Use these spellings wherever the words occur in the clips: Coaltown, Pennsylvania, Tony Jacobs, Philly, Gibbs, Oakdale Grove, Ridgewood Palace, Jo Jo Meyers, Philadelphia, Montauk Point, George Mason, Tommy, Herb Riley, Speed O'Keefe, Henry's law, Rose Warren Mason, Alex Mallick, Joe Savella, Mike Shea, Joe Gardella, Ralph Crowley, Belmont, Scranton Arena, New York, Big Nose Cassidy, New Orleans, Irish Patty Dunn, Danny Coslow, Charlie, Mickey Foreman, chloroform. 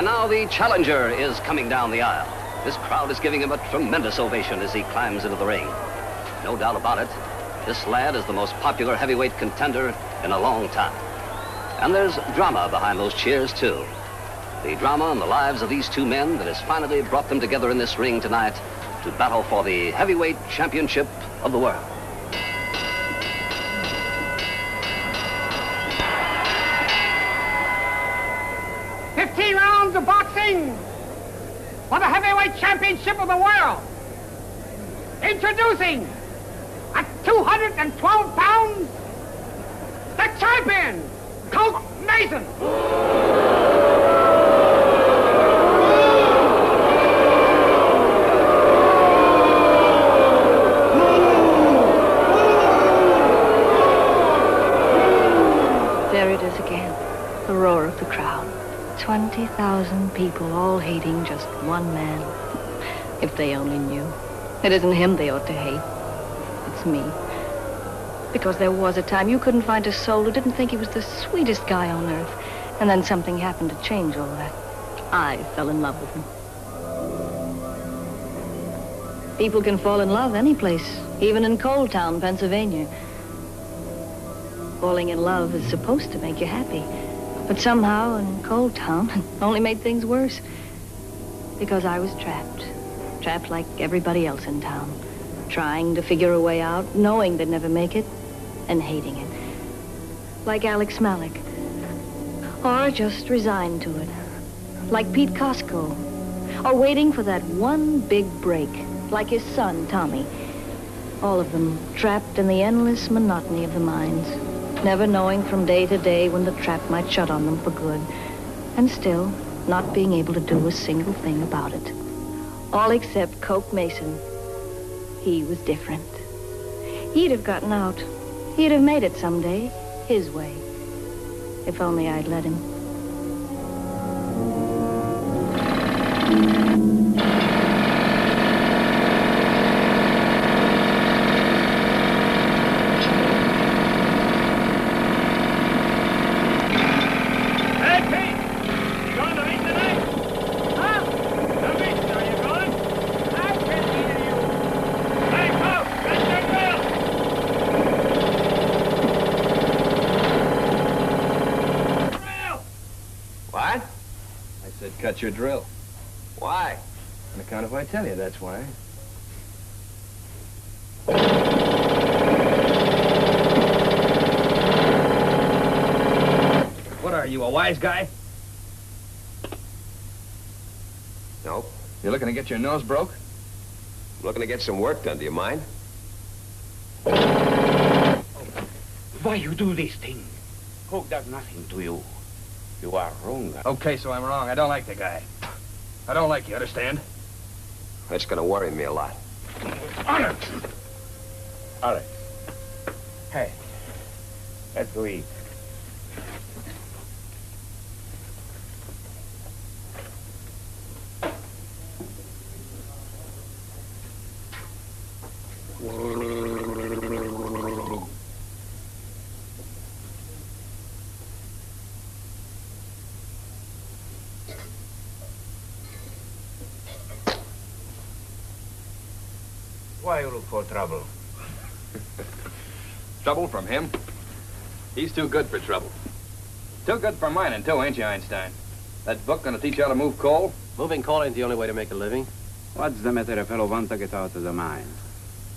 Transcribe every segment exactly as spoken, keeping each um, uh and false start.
And now the challenger is coming down the aisle. This crowd is giving him a tremendous ovation as he climbs into the ring. No doubt about it, this lad is the most popular heavyweight contender in a long time. And there's drama behind those cheers, too. The drama in the lives of these two men that has finally brought them together in this ring tonight to battle for the heavyweight championship of the world. fifteen rounds of boxing for the heavyweight championship of the world. Introducing at two hundred twelve pounds, the champion, Coke Mason. There it is again, the roar of the crowd. twenty thousand people all hating just one man. If they only knew. It isn't him they ought to hate. It's me. Because there was a time you couldn't find a soul who didn't think he was the sweetest guy on earth. And then something happened to change all that. I fell in love with him. People can fall in love any place, even in Coaltown, Pennsylvania. Falling in love is supposed to make you happy. But somehow in Coaltown, it only made things worse. Because I was trapped. Trapped like everybody else in town, trying to figure a way out, knowing they'd never make it, and hating it. Like Alex Mallick, or just resigned to it. Like Pete Costco, or waiting for that one big break, like his son, Tommy. All of them trapped in the endless monotony of the mines, never knowing from day to day when the trap might shut on them for good, and still not being able to do a single thing about it. All except Coke Mason. He was different. He'd have gotten out. He'd have made it someday, his way. If only I'd let him. Cut your drill. Why? On account of what I tell you, that's why. What are you, a wise guy? Nope. You're looking to get your nose broke? I'm looking to get some work done, do you mind? Oh. Why you do this thing? Coke does nothing to you. You are wrong. Okay, so I'm wrong. I don't like the guy. I don't like you, understand? That's gonna worry me a lot. Honor! All right. Hey, let's go eat. Why you look for trouble? Trouble from him? He's too good for trouble. Too good for mining, too, ain't you, Einstein? That book gonna teach you how to move coal? Moving coal ain't the only way to make a living. What's the matter if a fellow wants to get out of the mine?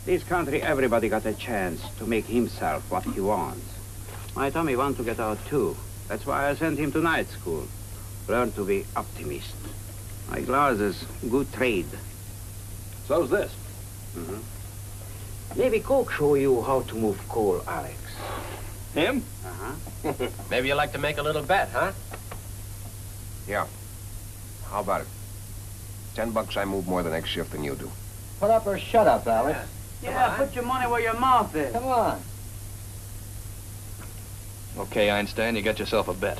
This country, everybody got a chance to make himself what he wants. My Tommy wants to get out, too. That's why I sent him to night school. Learn to be optimist. Like Lars is good trade. So's this. Mm-hmm. Maybe Coke show you how to move coal, Alex. Him? Uh-huh. Maybe you'd like to make a little bet, huh? Yeah. How about it? Ten bucks I move more the next shift than you do. Put up or shut up, Alex. Yeah, yeah put your money where your mouth is. Come on. Okay, Einstein, you got yourself a bet.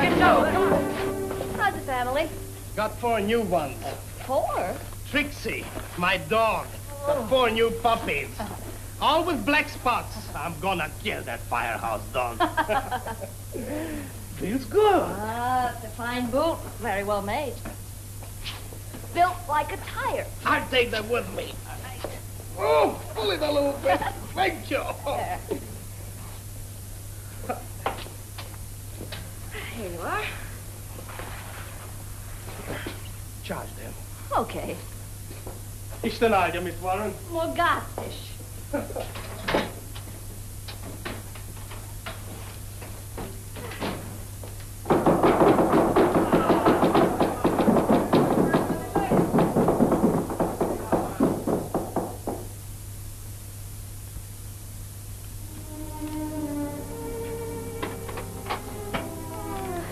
Get going. How's the family? Got four new ones. Four? Trixie, my dog. Oh. Got four new puppies. All with black spots. I'm gonna kill that firehouse dog. Feels good. Ah, it's a fine boot. Very well made. Built like a tire. I'll take that with me. Oh, pull it a little bit. Thank you. There. Here you are. Charge them. Okay. Ich den Alter, Miss Warren. Well, got this.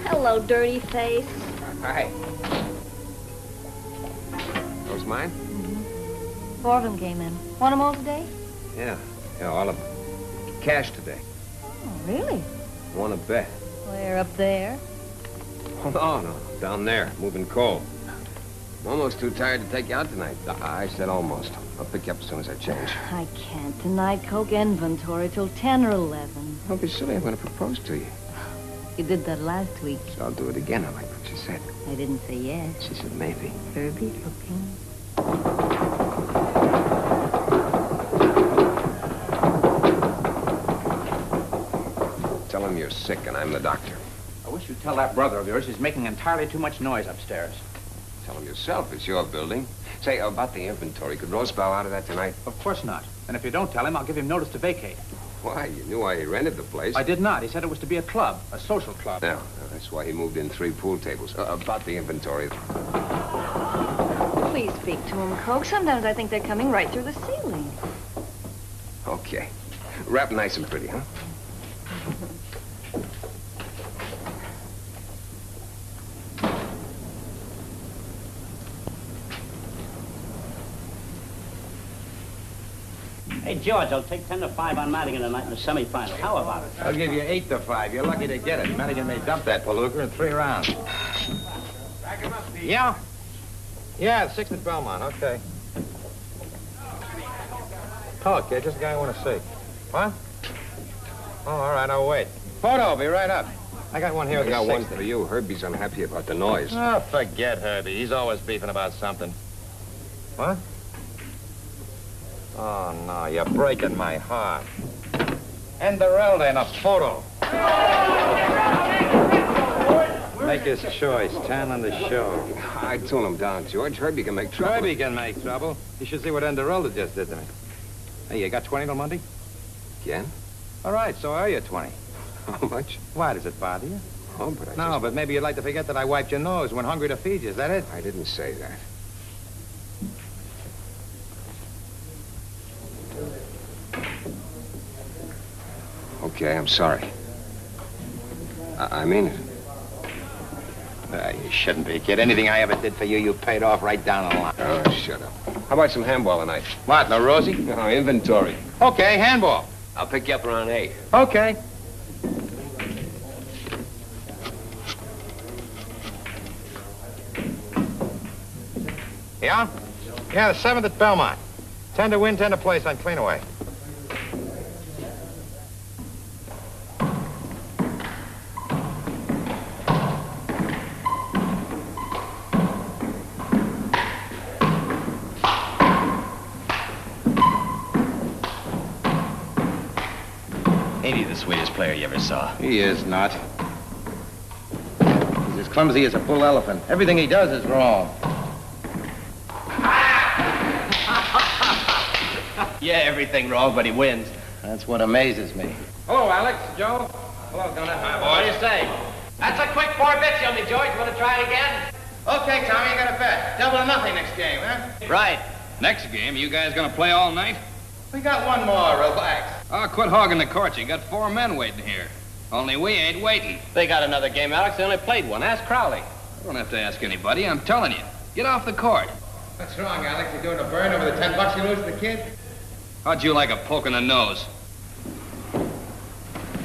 Hello, dirty face. Hi. Those mine? Mm-hmm. Four of them came in. Want them all today? Yeah, yeah, all of them. Cash today. Oh, really? Want to bet? Where, up there? Oh, no, no, down there, moving coal. I'm almost too tired to take you out tonight. I said almost. I'll pick you up as soon as I change. I can't deny Coke inventory till ten or eleven. Don't be silly, I'm going to propose to you. You did that last week. So I'll do it again, I like what she said. I didn't say yes. She said maybe. Herbie looking. Tell him you're sick and I'm the doctor. I wish you'd tell that brother of yours he's making entirely too much noise upstairs. Tell him yourself. It's your building. Say, about the inventory, could Rosebau out of that tonight? Of course not. And if you don't tell him, I'll give him notice to vacate. Why? You knew why he rented the place. I did not. He said it was to be a club, a social club. No, no that's why he moved in three pool tables. Uh, about the inventory. Please speak to him, Coke. Sometimes I think they're coming right through the ceiling. Okay. Wrap nice and pretty, huh? George, I'll take ten to five on Madigan tonight in the semifinal. How about it? I'll give you eight to five. You're lucky to get it. Madigan may dump that palooka in three rounds. Back him up, Pete. Yeah? Yeah, six at Belmont. Okay. Talk, kid. Just a guy I want to see. What? Oh, all right. I'll wait. Photo, be right up. I got one here with the sixty. I got one for you. Herbie's unhappy about the noise. Oh, forget Herbie. He's always beefing about something. What? Oh, no, you're breaking my heart. Enderelda in a photo. Make his choice, ten on the show. I tune him down, George. Herbie can make trouble. Herbie can make trouble. You should see what Enderelda just did to me. Hey, you got twenty till Monday? Again? All right, so I owe you twenty. How much? Why, does it bother you? Oh, but I No, just... but maybe you'd like to forget that I wiped your nose when hungry to feed you. Is that it? I didn't say that. Okay, I'm sorry. I, I mean it. Uh, you shouldn't be, kid. Anything I ever did for you, you paid off right down the line. Oh, shut up. How about some handball tonight? What, no Rosie? No, inventory. Okay, handball. I'll pick you up around eight. Okay. Yeah? Yeah, the seventh at Belmont. Ten to win, ten to place on Cleanaway. Player you ever saw. He is not. He's as clumsy as a bull elephant. Everything he does is wrong. Yeah, everything wrong, but he wins. That's what amazes me. Hello, Alex. Joe. Hello, Gunner. Hi, boy. What do you say? That's a quick four bits on me, George. You want to try it again? Okay, Tommy, you got a bet. Double or nothing next game, huh? Right. Next game, you guys gonna play all night? We got one more. Relax. Oh, quit hogging the court. You got four men waiting here. Only we ain't waiting. They got another game, Alex. They only played one. Ask Crowley. I don't have to ask anybody. I'm telling you. Get off the court. What's wrong, Alex? You're doing a burn over the ten bucks you lose to the kid? How'd you like a poke in the nose?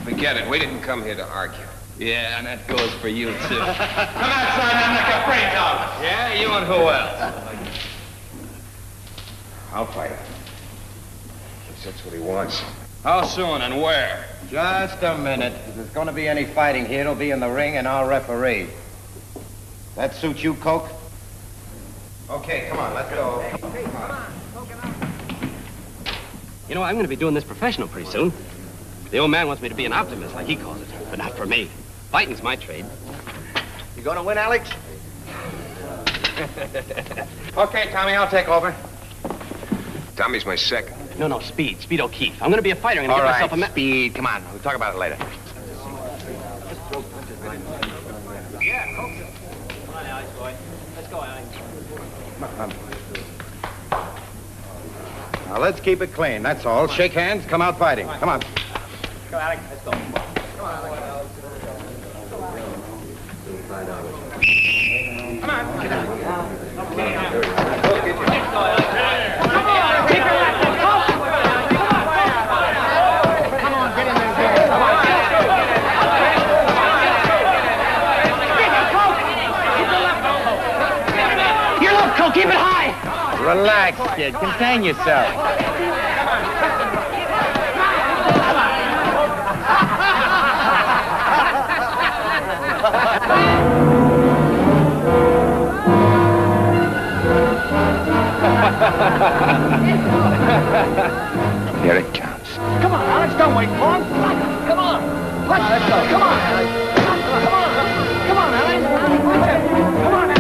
Forget it. We didn't come here to argue. Yeah, and that goes for you, too. Come outside and make a break of it. Yeah, you and who else? I'll fight him. Guess that's what he wants. How soon and where? Just a minute. If there's going to be any fighting here, it'll be in the ring and I'll referee. That suits you, Coke? Okay, come on, let's go. Hey, hey, come on. You know, I'm going to be doing this professional pretty soon. The old man wants me to be an optimist, like he calls it, but not for me. Fighting's my trade. You going to win, Alex? Okay, Tommy, I'll take over. Tommy's my second. No, no, Speed. Speed O'Keefe. I'm going to be a fighter. I'm going to give myself a medal. Speed, come on. We'll talk about it later. Yeah, Coke. Come on, Alex, boy. Let's go, Alex. Come on. Now, let's keep it clean, that's all. Shake hands, come out fighting. Come on. Come on, Alex. Let's go. Come on, Alex. Come on. Get out. Okay, Alex. Let's go, Alex. Come on, keep it like this. Come on, Come on, get in there. Come on, get in there. Your left toe, keep it high. Relax, kid. Contain yourself. Here it comes. Come on, Alex. Don't wait for him. Come on. Let's, let's go. Come on, Alex. Come on. Come on, Alex. Come on, Alex. Come on, Alex.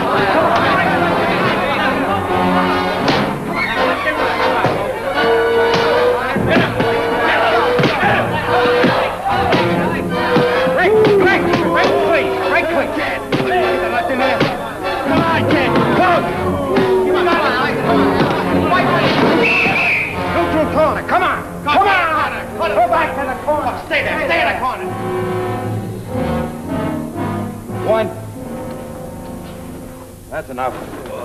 Stay there, stay in the corner. One. That's enough.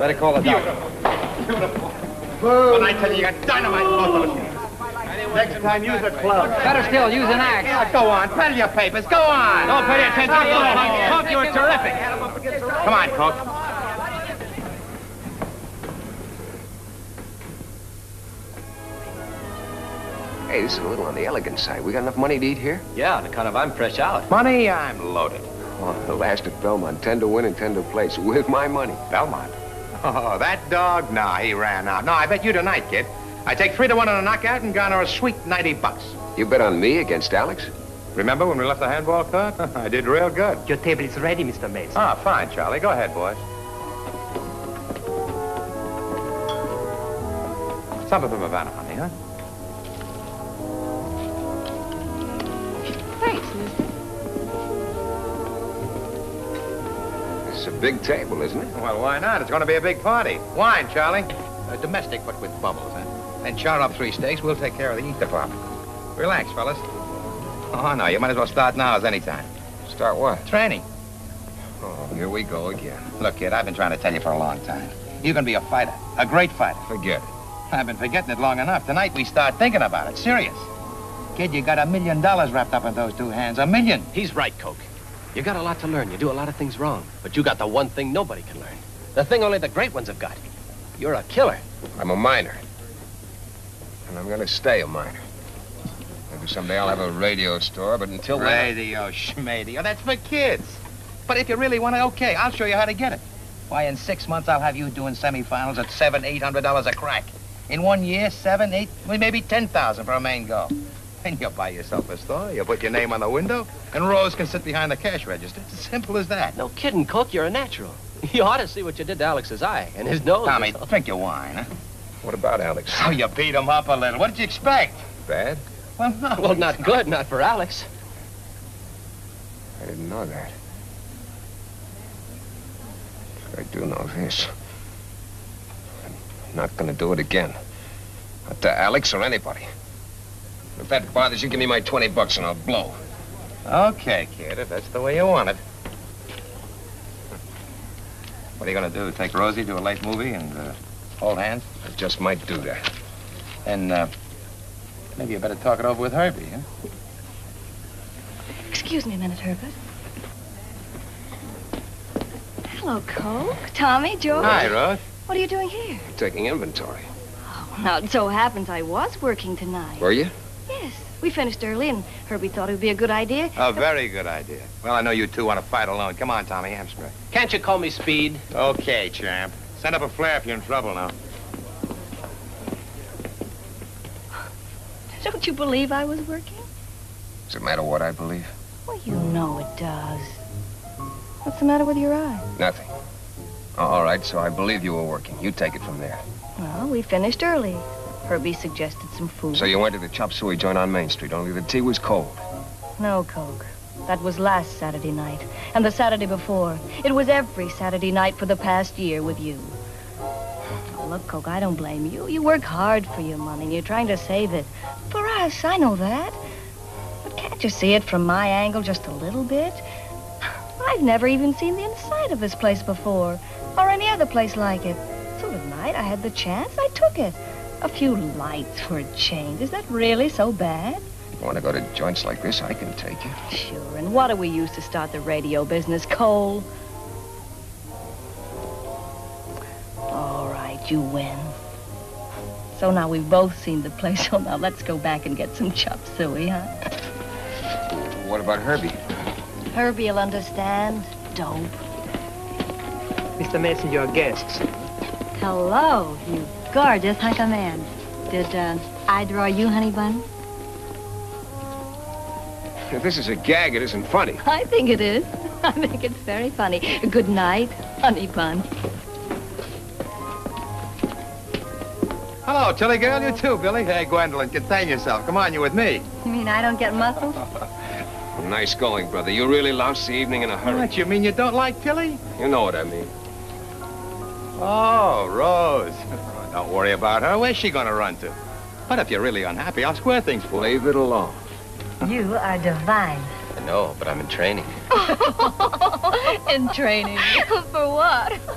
Better call the doctor. Beautiful. Beautiful. When I tell you, you got dynamite, both of us. Next time, use a club. Better still, use an axe. Yeah, go on, peddle your papers, go on. Don't pay attention. Go on, Coke, you were terrific. Come on, Coke. Hey, this is a little on the elegant side. We got enough money to eat here? Yeah, on account of I'm fresh out. Money, I'm loaded. Oh, the last at Belmont, ten to win and ten to place, with my money. Belmont? Oh, that dog? Nah, he ran out. No, I bet you tonight, kid. I take three to one on a knockout and garner a sweet ninety bucks. You bet on me against Alex? Remember when we left the handball court? I did real good. Your table is ready, Mister Mason. Ah, fine, Charlie. Go ahead, boys. Something from Havana, honey, huh? It's a big table, isn't it? Well, why not? It's going to be a big party. Wine, Charlie. Uh, domestic, but with bubbles, huh? Then char up three steaks. We'll take care of the eat department. Relax, fellas. Oh, no, you might as well start now as any time. Start what? Training. Oh, here we go again. Look, kid, I've been trying to tell you for a long time. You're going to be a fighter, a great fighter. Forget it. I've been forgetting it long enough. Tonight we start thinking about it. Serious. Kid, you got a million dollars wrapped up in those two hands. A million. He's right, Coke. You got a lot to learn. You do a lot of things wrong. But you got the one thing nobody can learn. The thing only the great ones have got. You're a killer. I'm a miner. And I'm gonna stay a miner. Maybe someday I'll have a radio store, but until then... Radio, schmadio, that's for kids. But if you really want it, okay, I'll show you how to get it. Why, in six months, I'll have you doing semifinals at seven, eight hundred dollars a crack. In one year, seven, eight, maybe ten thousand for a main goal. And you'll buy yourself a store, you'll put your name on the window, and Rose can sit behind the cash register. It's as simple as that. No kidding, Coke, you're a natural. You ought to see what you did to Alex's eye and his nose. Tommy, drink your wine, huh? What about Alex? Oh, you beat him up a little. What did you expect? Bad? Well, no. Well, not good, not for Alex. I didn't know that. But I do know this. I'm not going to do it again. Not to Alex or anybody. If that bothers you, give me my twenty bucks and I'll blow. Okay, kid, if that's the way you want it. What are you gonna do, take Rosie to a late movie and uh, hold hands? I just might do that. And uh, maybe you better talk it over with Herbie, huh? Excuse me a minute, Herbert. Hello, Coke. Tommy, Joe. Hi, Ruth. What are you doing here? I'm taking inventory. Oh, now, it so happens I was working tonight. Were you? Yes. We finished early, and Herbie thought it would be a good idea. A very good idea. Well, I know you two want to fight alone. Come on, Tommy, hamstring. Can't you call me Speed? Okay, champ. Send up a flare if you're in trouble now. Don't you believe I was working? Does it matter what I believe? Well, you know it does. What's the matter with your eye? Nothing. Oh, all right, so I believe you were working. You take it from there. Well, we finished early. Herbie suggested some food. So you went to the chop suey joint on Main Street, only the tea was cold. No, Coke. That was last Saturday night, and the Saturday before. It was every Saturday night for the past year with you. Oh, look, Coke, I don't blame you. You work hard for your money, and you're trying to save it. For us, I know that. But can't you see it from my angle just a little bit? I've never even seen the inside of this place before, or any other place like it. So tonight I had the chance, I took it. A few lights for a change. Is that really so bad? If you want to go to joints like this, I can take you. Sure, and what do we use to start the radio business, coal? All right, you win. So now we've both seen the place, so now let's go back and get some chop suey, huh? What about Herbie? Herbie will understand. Dope. Mister Mason, your guests. Hello, you gorgeous hunk of man. Did uh, I draw you, honey bun? If this is a gag, it isn't funny. I think it is. I think it's very funny. Good night, honey bun. Hello, Tilly girl. You too, Billy. Hey, Gwendolyn, contain yourself. Come on, you with me. You mean I don't get muscles? Nice going, brother. You really loused the evening in a hurry. What, you mean you don't like Tilly? You know what I mean. Oh, Rose. Don't worry about her. Where's she gonna run to? But if you're really unhappy, I'll square things for you. Leave it alone. You are divine. I know, but I'm in training. In training? For what?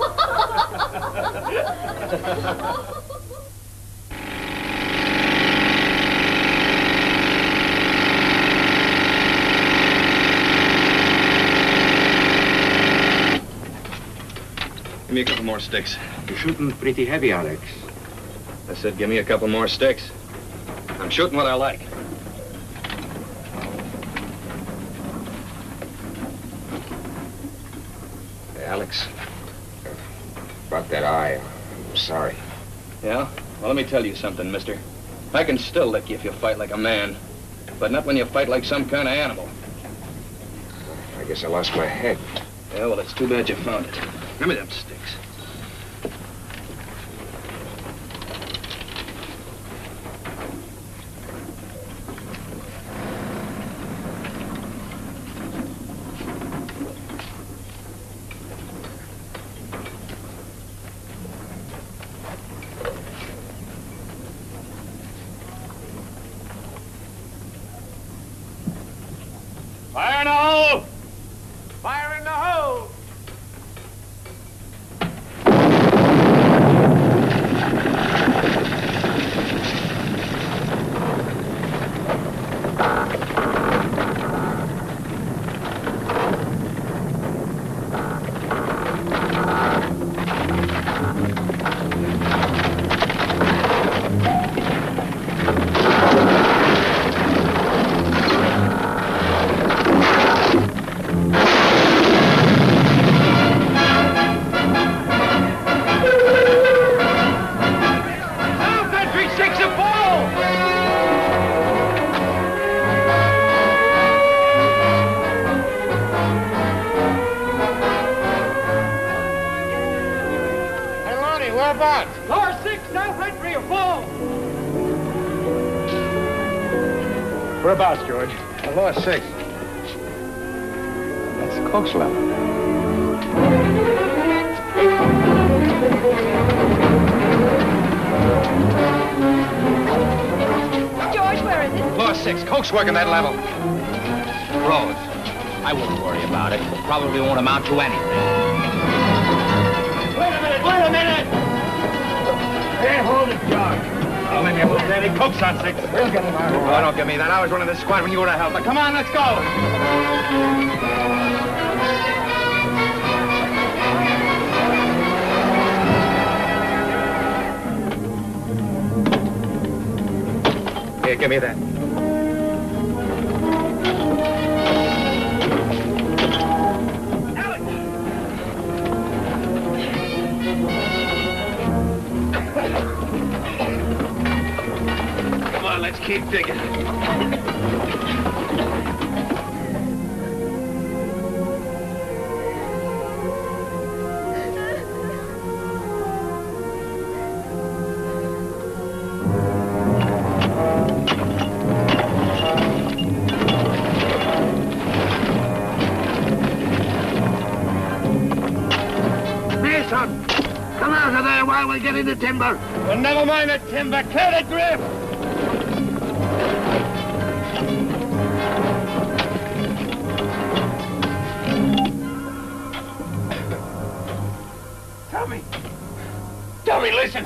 Give me a couple more sticks. You're shooting pretty heavy, Alex. I said give me a couple more sticks. I'm shooting what I like. Hey, Alex. About that eye, I'm sorry. Yeah? Well, let me tell you something, mister. I can still lick you if you fight like a man, but not when you fight like some kind of animal. I guess I lost my head. Yeah, well, it's too bad you found it. Give me them sticks. Six. That's Costco. George, where is it? Floor six. Coke's working that level. Rose, I wouldn't worry about it. Probably won't amount to anything. Wait a minute! Wait a minute! Hey, hold it, George. I'll let you move, Danny. Coke's on six. We'll get him out. Oh, don't give me that. I was running the squad when you were to help. But come on, let's go. Give me that. Alex! Come on, let's keep digging. Get in the timber. Well, never mind the timber. Clear the drift. Tommy. Tommy, listen.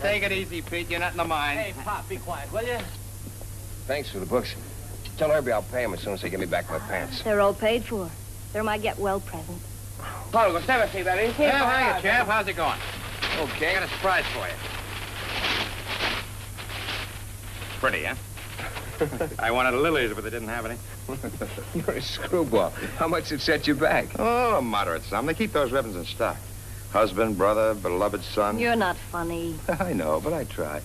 Take it easy, Pete. You're not in the mine. Hey, Pop, be quiet, will you? Thanks for the books. Tell Herbie I'll pay him as soon as they give me back my pants. They're all paid for. They're my get-well present. Paul, let's never see that, eh? Yeah, yeah, hiya, Jeff. How's it going? Okay. I got a surprise for you. Pretty, huh? I wanted lilies, but they didn't have any. You're a screwball. How much did set you back? Oh, a moderate sum. They keep those ribbons in stock. Husband, brother, beloved son. You're not funny. I know, but I try.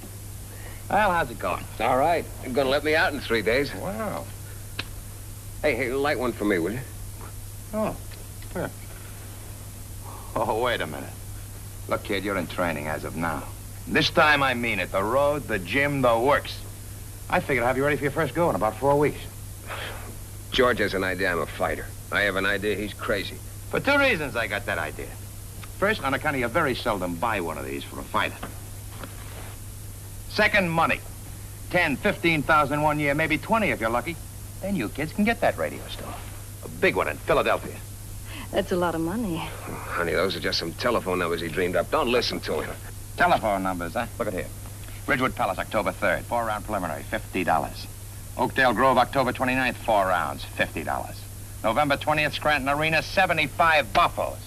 Well, how's it going? All right. You're going to let me out in three days. Wow. Hey, hey, light one for me, will you? Oh, yeah. Oh, wait a minute. Look, kid, you're in training as of now. This time I mean it. The road, the gym, the works. I figured I'd have you ready for your first go in about four weeks. George has an idea I'm a fighter. I have an idea he's crazy. For two reasons I got that idea. First, on account of you very seldom buy one of these for a fighter. Second, money. Ten, fifteen thousand one year, maybe twenty if you're lucky. Then you kids can get that radio store. A big one in Philadelphia. That's a lot of money. Oh, honey, those are just some telephone numbers he dreamed up. Don't listen to him. Telephone numbers, huh? Look at here. Ridgewood Palace, October third, four round preliminary, fifty dollars. Oakdale Grove, October twenty-ninth, four rounds, fifty dollars. November twentieth, Scranton Arena, seventy-five buffos.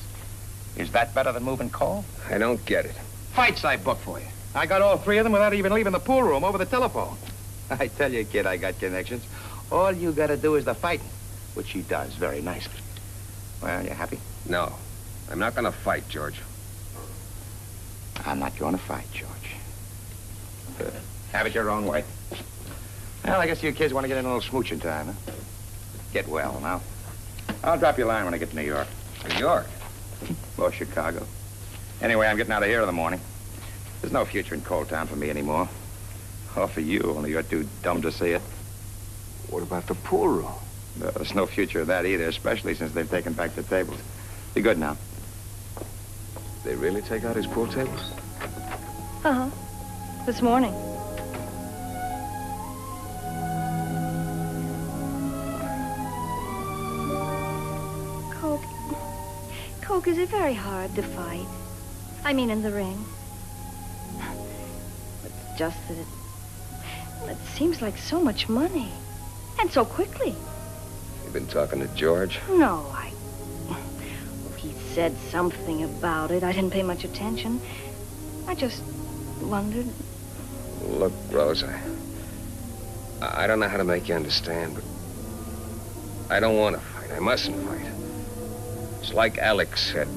Is that better than moving coal? I don't get it. Fights I booked for you. I got all three of them without even leaving the pool room over the telephone. I tell you, kid, I got connections. All you gotta do is the fighting, which he does very nicely. Well, you happy? No. I'm not gonna fight, George. I'm not gonna fight, George. Good. Have it your own way. Well, I guess you kids want to get in a little smooching time, huh? Get well, now. I'll drop you a line when I get to New York. New York? Or Chicago. Anyway, I'm getting out of here in the morning. There's no future in Coaltown for me anymore. Or for you, only you're too dumb to see it. What about the pool room? No, there's no future of that either, especially since they've taken back the tables. Be good now. They really take out his pool tables? Uh-huh. This morning. jokers are very hard to fight. I mean, in the ring. It's just that it, it seems like so much money. And so quickly. You've been talking to George? No, I... Well, he said something about it. I didn't pay much attention. I just wondered. Look, Rosa, I, I don't know how to make you understand, but I don't want to fight. I mustn't fight. It's like Alex said.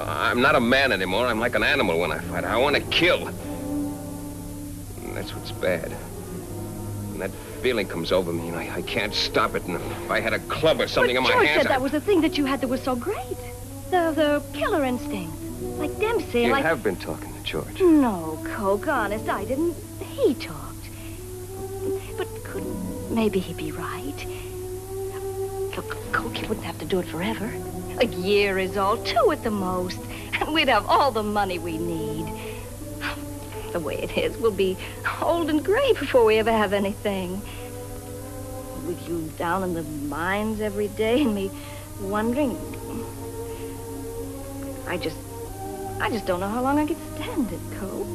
I'm not a man anymore. I'm like an animal when I fight. I want to kill. And that's what's bad. And that feeling comes over me, and I, I can't stop it. And if I had a club or something in my hands... But George said that was the thing that you had that was so great. The, the killer instinct. Like Dempsey, like... You have been talking to George. No, Coke, honest, I didn't. He talked. But couldn't... Maybe he'd be right. Look, Coke, you wouldn't have to do it forever. A year is all, two at the most. And we'd have all the money we need. The way it is, we'll be old and gray before we ever have anything. With you down in the mines every day and me wondering... I just... I just don't know how long I could stand it, Coke.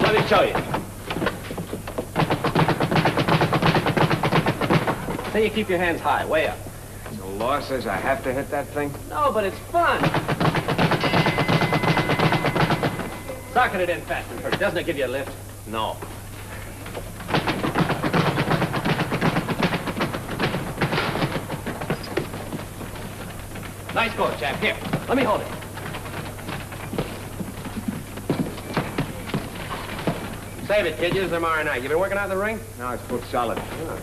Let me show you. Say you keep your hands high, way up. So Law says I have to hit that thing? No, but it's fun. Socket it in fast and hurt. Doesn't it give you a lift? No. Nice goal, chap. Here, let me hold it. Save it, kid. Use it tomorrow night. You been working out in the ring? No, it's booked solid. Yeah.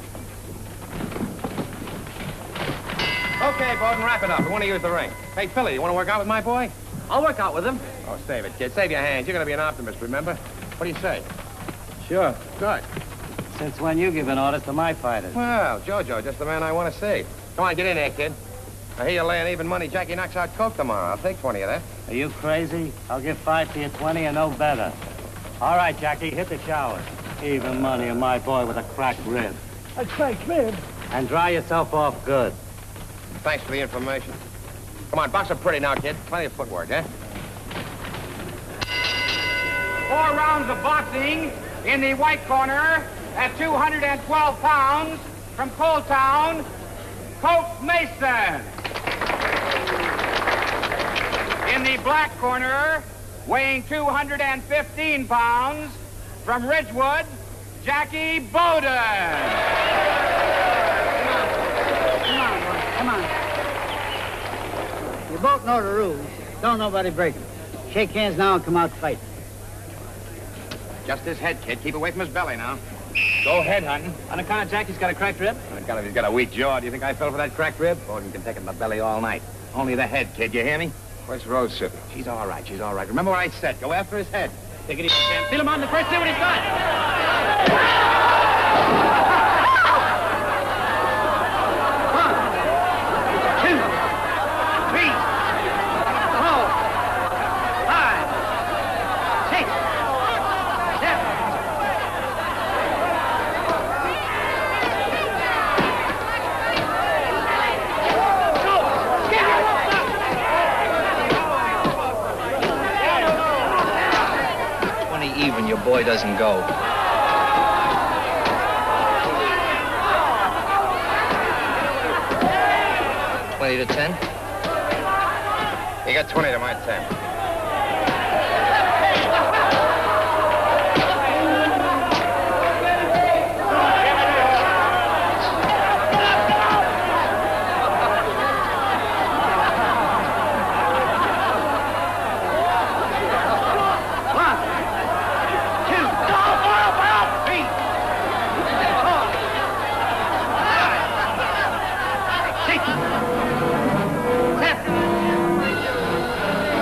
Okay, Bowden, wrap it up. We want to use the ring. Hey, Philly, you want to work out with my boy? I'll work out with him. Oh, save it, kid. Save your hands. You're going to be an optimist, remember? What do you say? Sure. Good. Since when you giving orders to my fighters? Well, JoJo, just the man I want to see. Come on, get in there, kid. I hear you're laying even money. Jackie knocks out Coke tomorrow. I'll take twenty of that. Are you crazy? I'll give five to your twenty and no better. All right, Jackie, hit the shower. Even money and my boy with a cracked rib. A cracked rib? And dry yourself off good. Thanks for the information. Come on, box up pretty now, kid. Plenty of footwork, eh? Four rounds of boxing in the white corner at two hundred twelve pounds from Coaltown, Coke Mason. In the black corner, weighing two hundred fifteen pounds, from Ridgewood, Jackie Bowden. Come on, come on, boy. Come on. You both know the rules. Don't nobody break them. Shake hands now and come out fighting. Just his head, kid. Keep away from his belly now. Go head hunting. On account of Jackie's got a cracked rib? On account of he's got a weak jaw. Do you think I fell for that cracked rib? Bowden can take it in the belly all night. Only the head, kid. You hear me? Where's Rose sitting? She's all right, she's all right. Remember what I said, go after his head. Take it easy, Sam. Feel him on the first, see what he's got. One, two, three, four, five, six, seven. Go, get it. Even your boy doesn't go. Twenty to ten. You got twenty to my ten.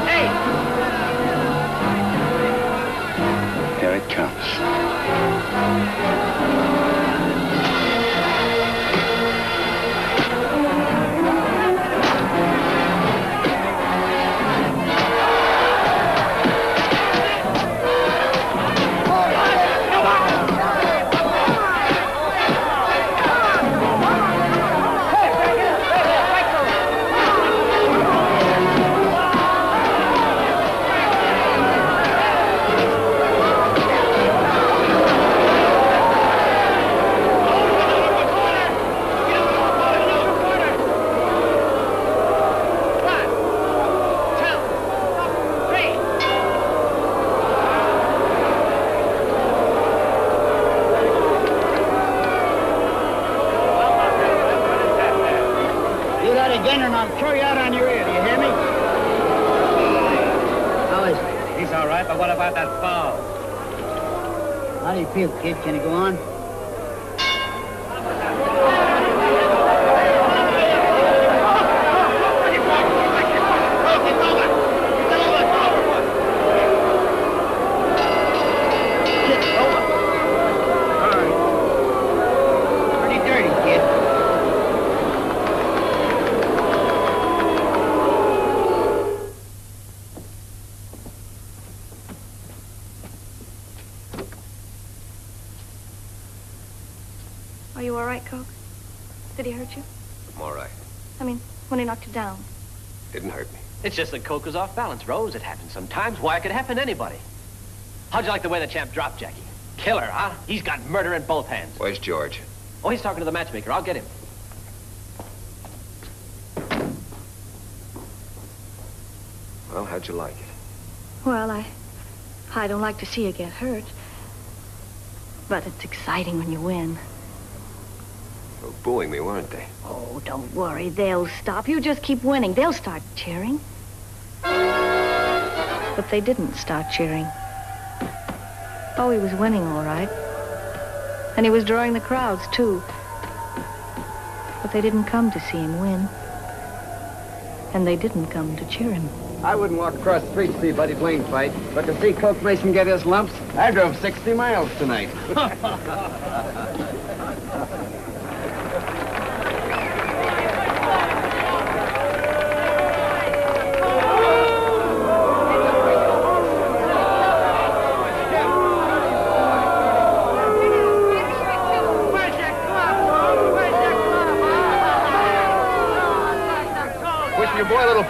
Hey! again and I'll throw you out on your ear. Do you hear me? How is he? He's all right, but what about that foul? How do you feel, kid? Can you go on? Down. Didn't hurt me. It's just that Coke was off balance, Rose. It happens sometimes. Why, it could happen to anybody. How'd you like the way the champ dropped Jackie? Killer, huh? He's got murder in both hands. Where's George? Oh, he's talking to the matchmaker. I'll get him. Well, how'd you like it? Well, I... I don't like to see you get hurt. But it's exciting when you win. They were booing me, weren't they? Oh, don't worry. They'll stop. You just keep winning. They'll start cheering. But they didn't start cheering. Oh, he was winning, all right. And he was drawing the crowds, too. But they didn't come to see him win. And they didn't come to cheer him. I wouldn't walk across the street to see Buddy Blaine fight, but to see Coke Mason get his lumps, I drove sixty miles tonight.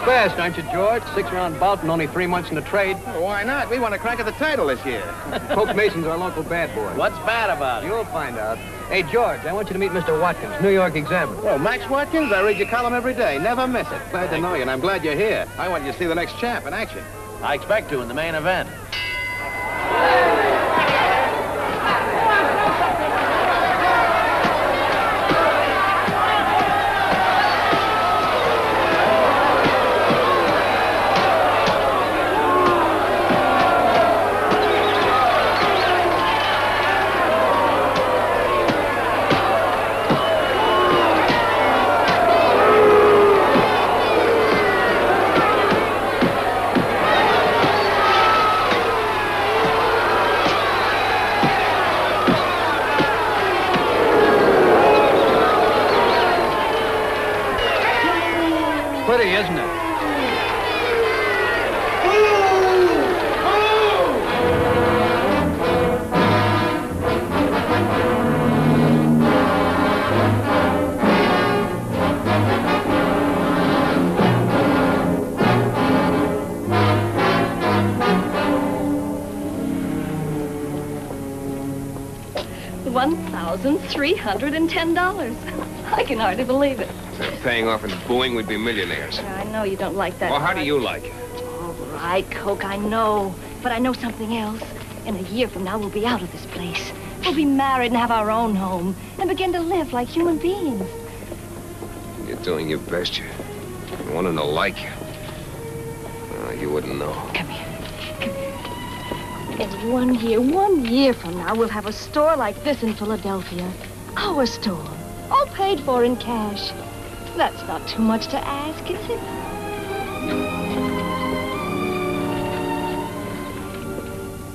Fast, aren't you, George? Six-round bout and only three months in the trade. Oh, why not? We want a crack at the title this year. Coke Mason's our local bad boy. What's bad about it? You'll find out. Hey, George, I want you to meet Mister Watkins, New York Examiner. Oh, Max Watkins? I read your column every day. Never miss it. Glad to know you, and I'm glad you're here. I want you to see the next champ in action. I expect to in the main event. three hundred ten dollars. I can hardly believe it. Instead of paying off and booing, we'd be millionaires. Yeah, I know you don't like that. Well, how do you like it? All right, Coke, I know. But I know something else. In a year from now, we'll be out of this place. We'll be married and have our own home and begin to live like human beings. You're doing your best. You're wanting to like you. Uh, you wouldn't know. Come here. Come here. In one year, one year from now, we'll have a store like this in Philadelphia. Our store, all paid for in cash. That's not too much to ask, is it?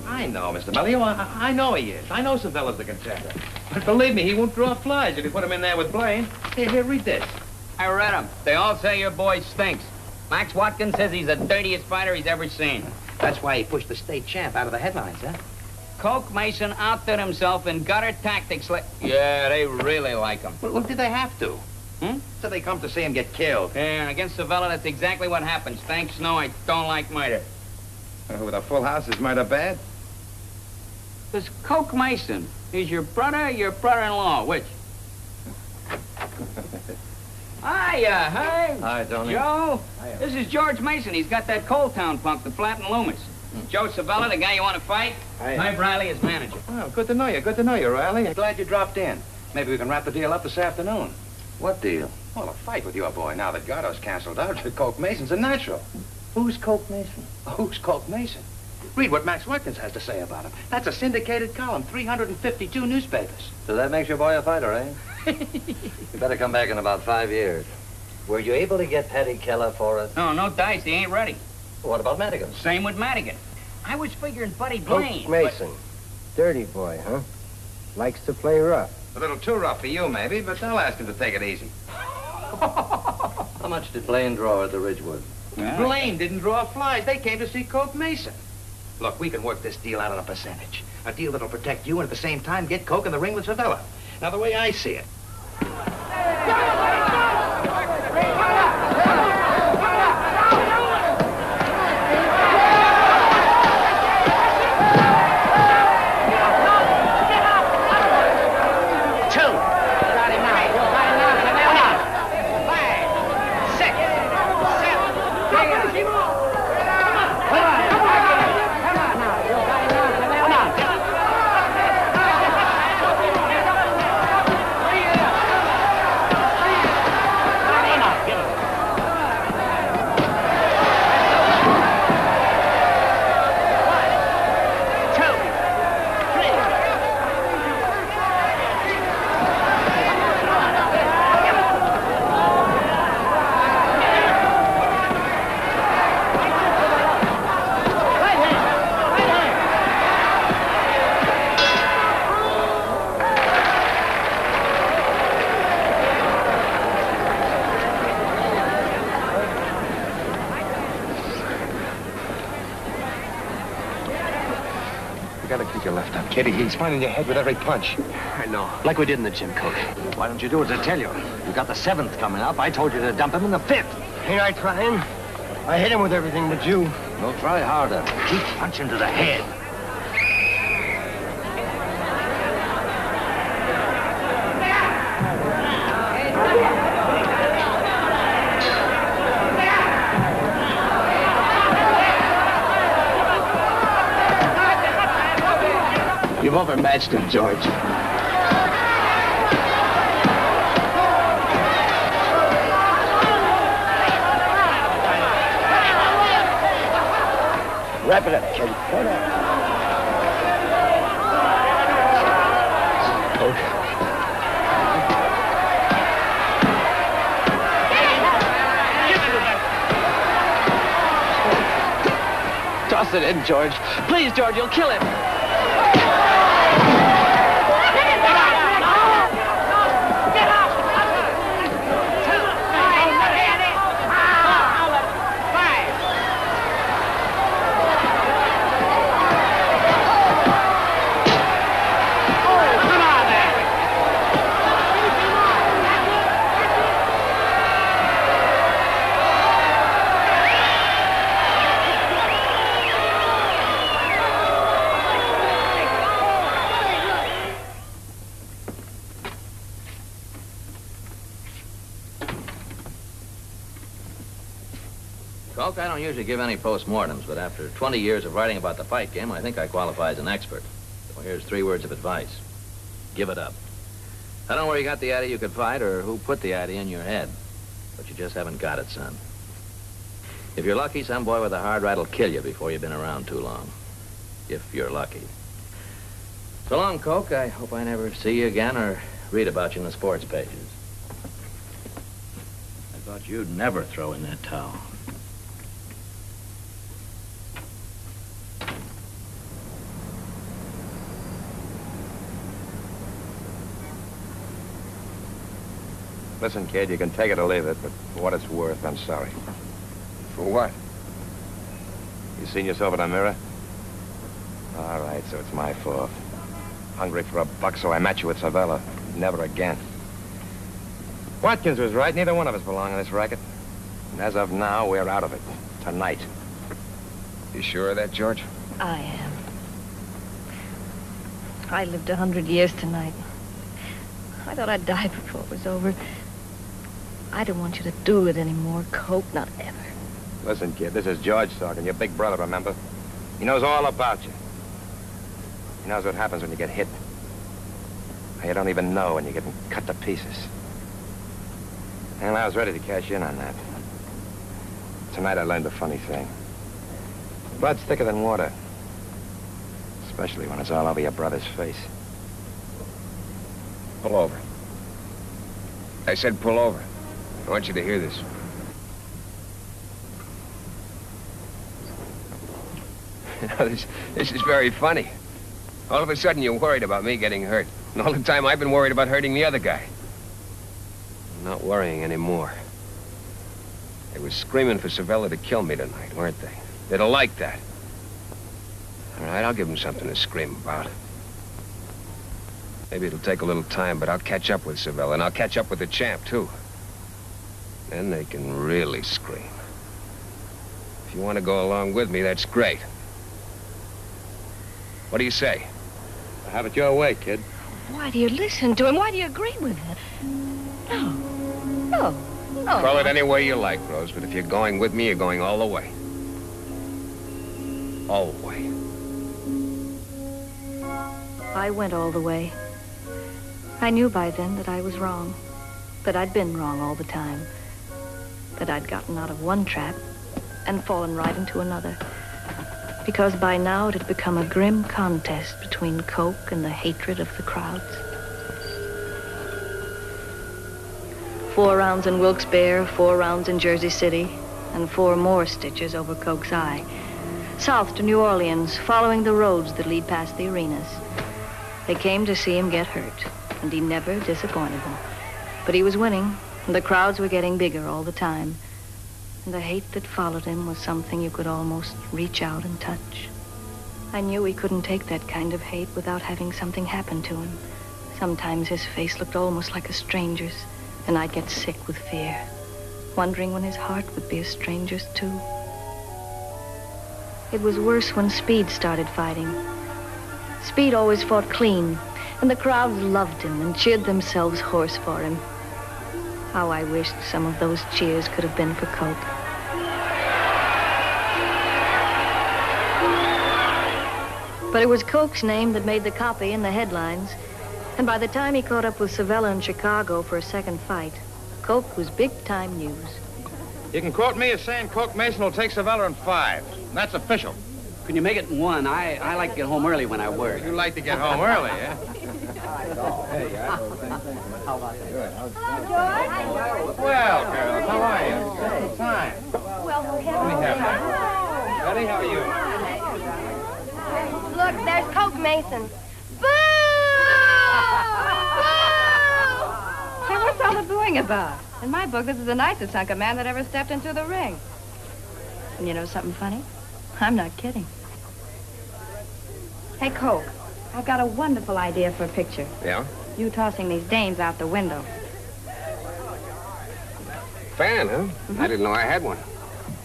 I know, Mister Melio. I, I know he is. I know Savella's the contender. But believe me, he won't draw flies if you put him in there with Blaine. Here, here, read this. I read him. They all say your boy stinks. Max Watkins says he's the dirtiest fighter he's ever seen. That's why he pushed the state champ out of the headlines, huh? Coke Mason outdid himself in gutter tactics like... Yeah, they really like him. Well, what did they have to? Hmm? So they come to see him get killed. Yeah, and against Savella, that's exactly what happens. Thanks, no, I don't like murder. Uh, with a full house, is murder bad? This Coke Mason, he's your brother or your brother-in-law? Which? Hiya, hey. Hi, Tony. Joe. Hiya. This is George Mason. He's got that Coaltown punk, the Flat and Loomis. Joe Savella, the guy you want to fight? Hi. Herb Riley is manager. Oh, good to know you. Good to know you, Riley. Glad you dropped in. Maybe we can wrap the deal up this afternoon. What deal? Well, a fight with your boy now that Gatto's canceled out. Coke Mason's a natural. Who's Coke Mason? Who's Coke Mason? Read what Max Watkins has to say about him. That's a syndicated column, three hundred fifty-two newspapers. So that makes your boy a fighter, eh? You better come back in about five years. Were you able to get Patty Keller for us? No, no dice. They ain't ready. Well, what about Madigan? Same with Madigan. I was figuring Buddy Blaine. Coke Mason. But... dirty boy, huh? Likes to play rough. A little too rough for you, maybe, but I'll ask him to take it easy. How much did Blaine draw at the Ridgewood? Yeah. Blaine didn't draw flies. They came to see Coke Mason. Look, we can work this deal out on a percentage. A deal that'll protect you and at the same time get Coke in the ring with Savella. Now, the way I see it... Kitty, he's finding your head with every punch. I know. Like we did in the gym, Coke. Why don't you do as I tell you? You got the seventh coming up. I told you to dump him in the fifth. Ain't I trying? I hit him with everything but you. Well, try harder. Keep punching to the head. You've overmatched him, George. Wrap it up, kid. Hold on. Coach. Toss it in, George. Please, George, you'll kill him. I don't usually give any postmortems, but after twenty years of writing about the fight game, I think I qualify as an expert. So here's three words of advice. Give it up. I don't know where you got the idea you could fight or who put the idea in your head, but you just haven't got it, son. If you're lucky, some boy with a hard right will kill you before you've been around too long. If you're lucky. So long, Coke. I hope I never see you again or read about you in the sports pages. I thought you'd never throw in that towel. Listen, kid, you can take it or leave it, but for what it's worth, I'm sorry. For what? You seen yourself in a mirror? All right, so it's my fault. Hungry for a buck, so I match you with Savella. Never again. Watkins was right. Neither one of us belong in this racket. And as of now, we're out of it. Tonight. You sure of that, George? I am. I lived a hundred years tonight. I thought I'd die before it was over. I don't want you to do it anymore, Coke, not ever. Listen, kid, this is George talking, your big brother, remember? He knows all about you. He knows what happens when you get hit. You don't even know when you're getting cut to pieces. And I was ready to cash in on that. Tonight I learned a funny thing. Blood's thicker than water. Especially when it's all over your brother's face. Pull over. I said pull over. I want you to hear this. You know, this, this is very funny. All of a sudden, you're worried about me getting hurt. And all the time, I've been worried about hurting the other guy. I'm not worrying anymore. They were screaming for Savella to kill me tonight, weren't they? They'd have liked that. All right, I'll give them something to scream about. Maybe it'll take a little time, but I'll catch up with Savella, and I'll catch up with the champ, too. Then they can really scream. If you want to go along with me, that's great. What do you say? Have it your way, kid. Why do you listen to him? Why do you agree with him? No. No. No. Call it any way you like, Rose, but if you're going with me, you're going all the way. All the way. I went all the way. I knew by then that I was wrong, that I'd been wrong all the time, that I'd gotten out of one trap and fallen right into another, because by now it had become a grim contest between Coke and the hatred of the crowds. Four rounds in Wilkes-Barre, four rounds in Jersey City, and four more stitches over Coke's eye. South to New Orleans, following the roads that lead past the arenas. They came to see him get hurt, and he never disappointed them. But he was winning, and the crowds were getting bigger all the time. And the hate that followed him was something you could almost reach out and touch. I knew he couldn't take that kind of hate without having something happen to him. Sometimes his face looked almost like a stranger's, and I'd get sick with fear, wondering when his heart would be a stranger's, too. It was worse when Speed started fighting. Speed always fought clean, and the crowds loved him and cheered themselves hoarse for him. How I wished some of those cheers could have been for Coke. But it was Coke's name that made the copy in the headlines, and by the time he caught up with Savella in Chicago for a second fight, Coke was big-time news. You can quote me as saying Coke Mason will take Savella in five. That's official. Can you make it in one? I, I like to get home early when I work. You like to get home early, eh? How about that? Hi, George. Well, girls, how are you? What's the time? Well, we're having a time. Betty, how are you? Look, there's Coke Mason. Boo! Boo! Hey, what's all the booing about? In my book, this is the nicest hunk of man that ever stepped into the ring. And you know something funny? I'm not kidding. Hey, Coke, I've got a wonderful idea for a picture. Yeah? You tossing these dames out the window. Fan, huh? Mm-hmm. I didn't know I had one.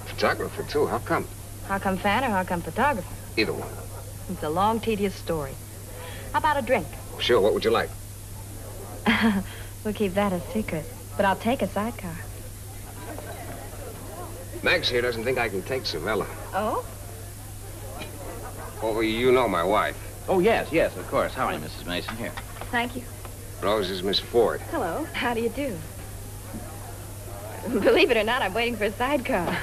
Photographer, too. How come? How come fan or how come photographer? Either one. It's a long, tedious story. How about a drink? Sure. What would you like? We'll keep that a secret, but I'll take a sidecar. Max here doesn't think I can take Savella. Oh? Oh, you know my wife. Oh, yes, yes, of course. How are you, Missus Mason? Here. Thank you. Rose is Miss Ford. Hello. How do you do? Believe it or not, I'm waiting for a sidecar.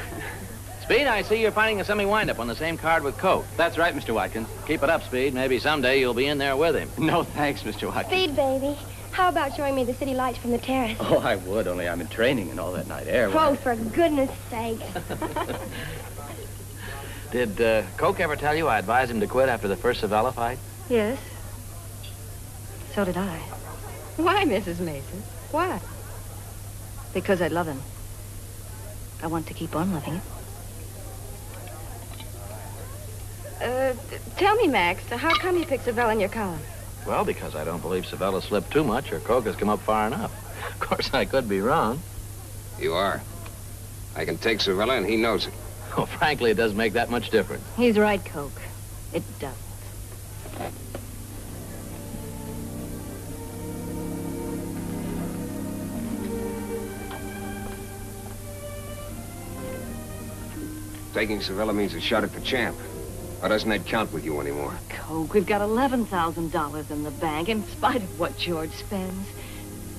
Speed, I see you're finding a semi-windup on the same card with Coke. That's right, Mister Watkins. Keep it up, Speed. Maybe someday you'll be in there with him. No thanks, Mister Watkins. Speed, baby. How about showing me the city lights from the terrace? Oh, I would, only I'm in training and all that night air. Oh, for goodness sake. Did uh, Coke ever tell you I advised him to quit after the first Savella fight? Yes. So did I. Why, Missus Mason? Why? Because I love him. I want to keep on loving him. Uh, tell me, Max, how come you picked Savella in your column? Well, because I don't believe Savella slipped too much or Coke has come up far enough. Of course, I could be wrong. You are. I can take Savella and he knows it. Well, frankly, it doesn't make that much difference. He's right, Coke. It does. Taking Savella means a shot at the champ. Or doesn't that count with you anymore? Coke, we've got eleven thousand dollars in the bank in spite of what George spends.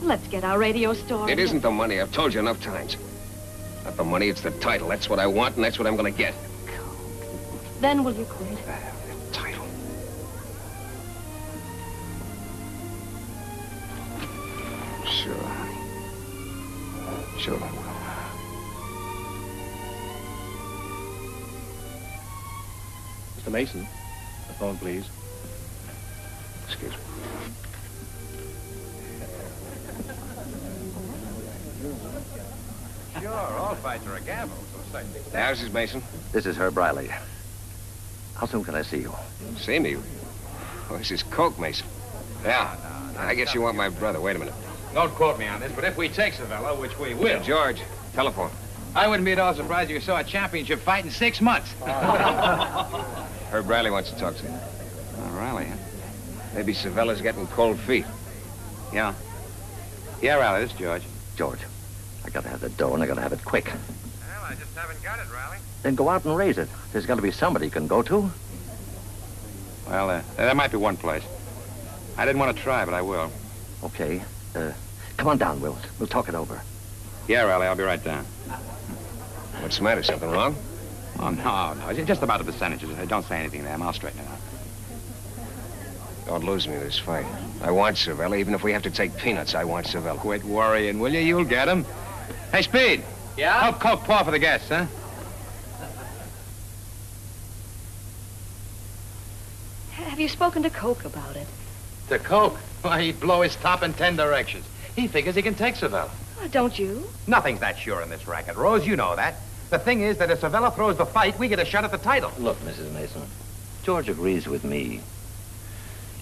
Let's get our radio story. It isn't the money. I've told you enough times. Not the money, it's the title. That's what I want, and that's what I'm going to get. Then will you quit? Uh, the title. Sure, honey. Sure I will. Mister Mason, the phone, please. Excuse me. Sure, all fights are a gamble, so say. Now, this is Mason. This is Herb Riley. How soon can I see you? See me? Oh, this is Coke Mason. Yeah, no, no, I guess you want my brother. Wait a minute. Don't quote me on this, but if we take Savella, which we will... Hey, George, telephone. I wouldn't be at all surprised if you saw a championship fight in six months. Herb Riley wants to talk to you. Oh, Riley, huh? Maybe Savella's getting cold feet. Yeah. Yeah, Riley, this is George. George, I gotta have the dough and I gotta have it quick. Well, I just haven't got it, Riley. Then go out and raise it. There's gotta be somebody you can go to. Well, uh, there might be one place. I didn't want to try, but I will. Okay. Uh, come on down, Wilt. We'll talk it over. Yeah, Riley, I'll be right down. What's the matter? Something wrong? Oh, no, no. It's just about the percentages. Don't say anything to him. I'll straighten it out. Don't lose me this fight. I want Savella. Even if we have to take peanuts, I want Savella. Quit worrying, will you? You'll get him. Hey, Speed. Yeah? Help Coke pour for the guests, huh? Have you spoken to Coke about it? To Coke? Why, he'd blow his top in ten directions. He figures he can take Savella. Oh, don't you? Nothing's that sure in this racket, Rose. You know that. The thing is that if Savella throws the fight, we get a shot at the title. Look, Missus Mason, George agrees with me.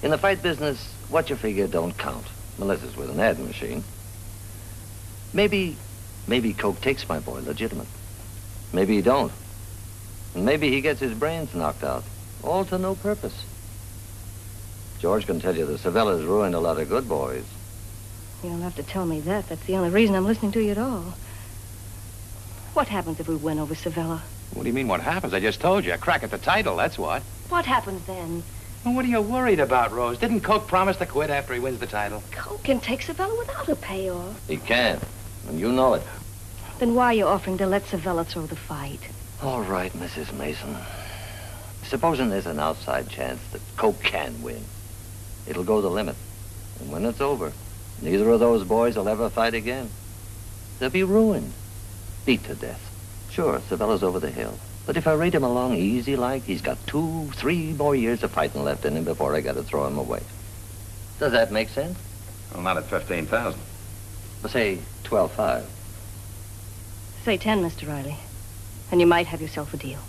In the fight business, what you figure don't count, unless it's with an adding machine. Maybe, maybe Coke takes my boy legitimate. Maybe he don't. And maybe he gets his brains knocked out, all to no purpose. George can tell you that Savella's ruined a lot of good boys. You don't have to tell me that. That's the only reason I'm listening to you at all. What happens if we win over Savella? What do you mean, what happens? I just told you. A crack at the title, that's what. What happens then? Well, what are you worried about, Rose? Didn't Coke promise to quit after he wins the title? Coke can take Savella without a payoff. He can, and you know it. Then why are you offering to let Savella throw the fight? All right, Missus Mason. Supposing there's an outside chance that Coke can win. It'll go the limit. And when it's over, neither of those boys will ever fight again. They'll be ruined. Beat to death. Sure, Savella's over the hill. But if I rate him along easy like, he's got two, three more years of fighting left in him before I got to throw him away. Does that make sense? Well, not at fifteen thousand. Well, say twelve five. Say ten, Mister Riley. And you might have yourself a deal.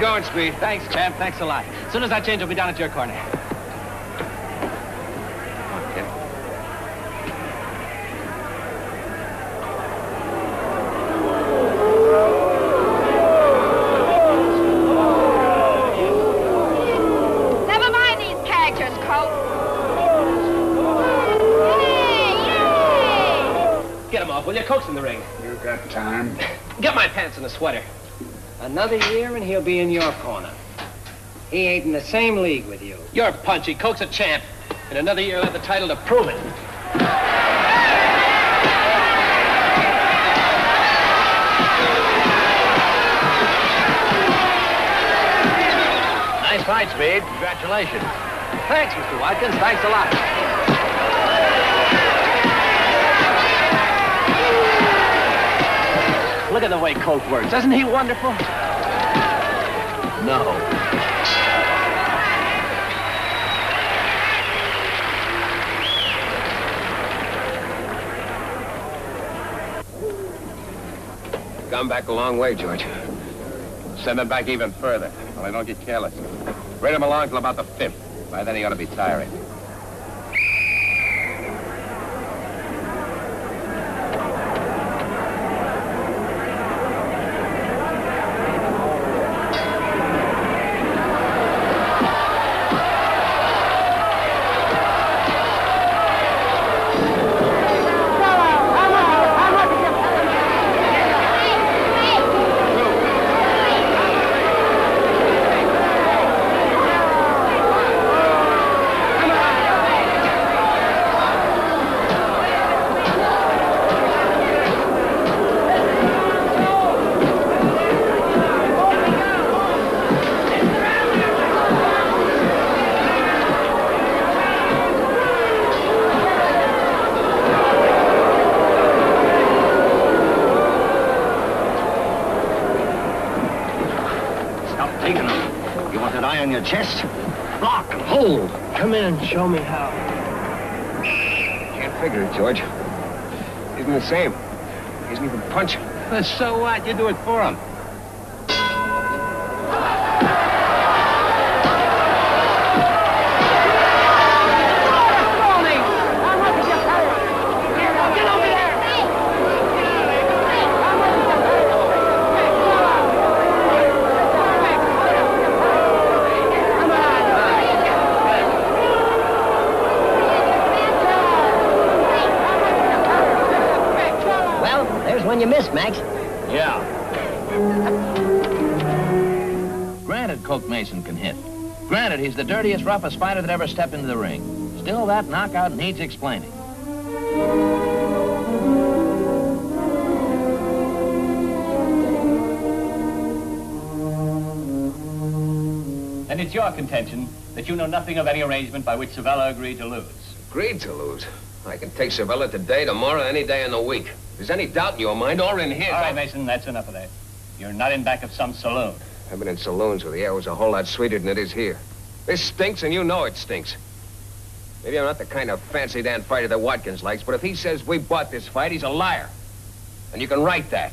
Going, Speed. Thanks, champ. Thanks a lot. As soon as I change, I'll be down at your corner. Okay. Never mind these characters, Coke. Get him off, will you? Coke's in the ring. You got time. Get my pants and a sweater. Another year and he'll be in your corner. He ain't in the same league with you. You're punchy. Coke's a champ. In another year, he'll have the title to prove it. Nice fight, Speed. Congratulations. Thanks, Mister Watkins. Thanks a lot. Look at the way Coke works. Isn't he wonderful? No. come back a long way, George. Send him back even further. Well, I don't get careless. Rate him along till about the fifth. By then he ought to be tiring. Chest, block, hold. Come in and show me how. Can't figure it, George. Isn't the same. Isn't even punching. Well, so what? You do it for him. You missed, Max. Yeah. Granted, Coke Mason can hit. Granted, he's the dirtiest, roughest fighter that ever stepped into the ring. Still, that knockout needs explaining. And it's your contention that you know nothing of any arrangement by which Savella agreed to lose. Agreed to lose? I can take Savella today, tomorrow, any day in the week. If there's any doubt in your mind or in his... All right, Mason, that's enough of that. You're not in back of some saloon. I've been in saloons where the air was a whole lot sweeter than it is here. This stinks, and you know it stinks. Maybe I'm not the kind of fancy-dan fighter that Watkins likes, but if he says we bought this fight, he's a liar. And you can write that.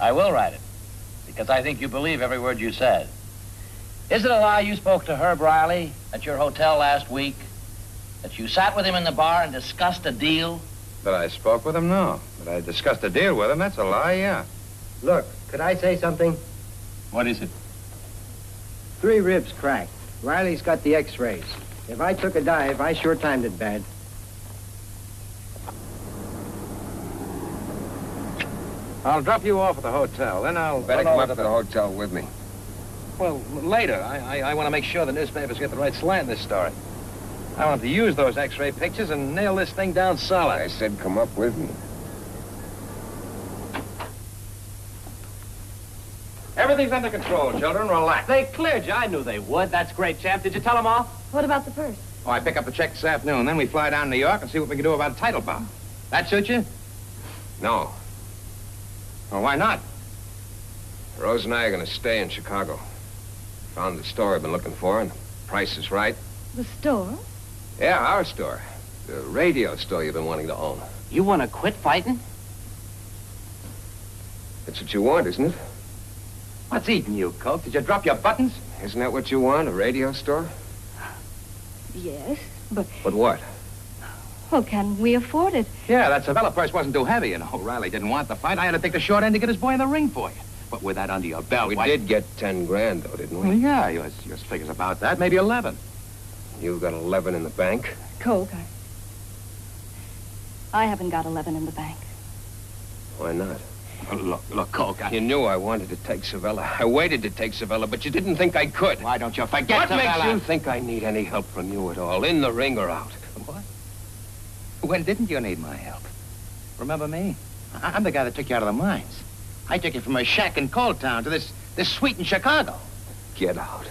I will write it, because I think you believe every word you said. Is it a lie you spoke to Herb Riley at your hotel last week? That you sat with him in the bar and discussed a deal? That I spoke with him? No. That I discussed a deal with him? That's a lie, yeah. Look, could I say something? What is it? Three ribs cracked. Riley's got the x-rays. If I took a dive, I sure timed it bad. I'll drop you off at the hotel, then I'll... Better come up to the hotel with me. Well, later. I, I, I want to make sure the newspapers get the right slant in this story. I want to use those x-ray pictures and nail this thing down solid. I said come up with me. Everything's under control, children. Relax. They cleared you. I knew they would. That's great, champ. Did you tell them all? What about the purse? Oh, I pick up the check this afternoon. Then we fly down to New York and see what we can do about a title bout. That suit you? No. Well, why not? Rose and I are going to stay in Chicago. Found the store I've been looking for, and the price is right. The store? Yeah, our store. The radio store you've been wanting to own. You want to quit fighting? That's what you want, isn't it? What's eating you, Coke? Did you drop your buttons? Isn't that what you want, a radio store? Yes, but... But what? Well, can we afford it? Yeah, that Savella purse wasn't too heavy, and O'Reilly didn't want the fight. I had to take the short end to get his boy in the ring for you. But with that under your belt... We why... did get ten grand, though, didn't we? Well, yeah, yours, yours figures about that, maybe eleven. You've got eleven in the bank? Coke, I... I haven't got eleven in the bank. Why not? Oh, look, look, Coke, I... You knew I wanted to take Savella. I waited to take Savella, but you didn't think I could. Why don't you forget Savella? What makes you think I need any help from you at all, in the ring or out? What? When didn't you need my help? Remember me? I'm the guy that took you out of the mines. I took you from a shack in Coaltown to this, this suite in Chicago. Get out.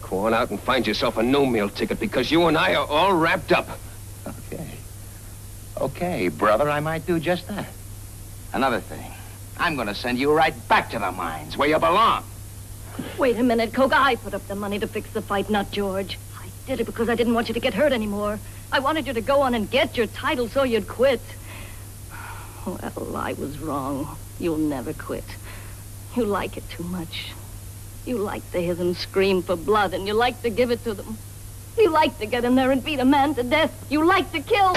Go on out and find yourself a no-meal ticket, because you and I are all wrapped up. Okay. Okay, brother, I might do just that. Another thing. I'm going to send you right back to the mines, where you belong. Wait a minute, Coke. I put up the money to fix the fight, not George. I did it because I didn't want you to get hurt anymore. I wanted you to go on and get your title so you'd quit. Well, I was wrong. You'll never quit. You like it too much. You like to hear them scream for blood, and you like to give it to them. You like to get in there and beat a man to death. You like to kill.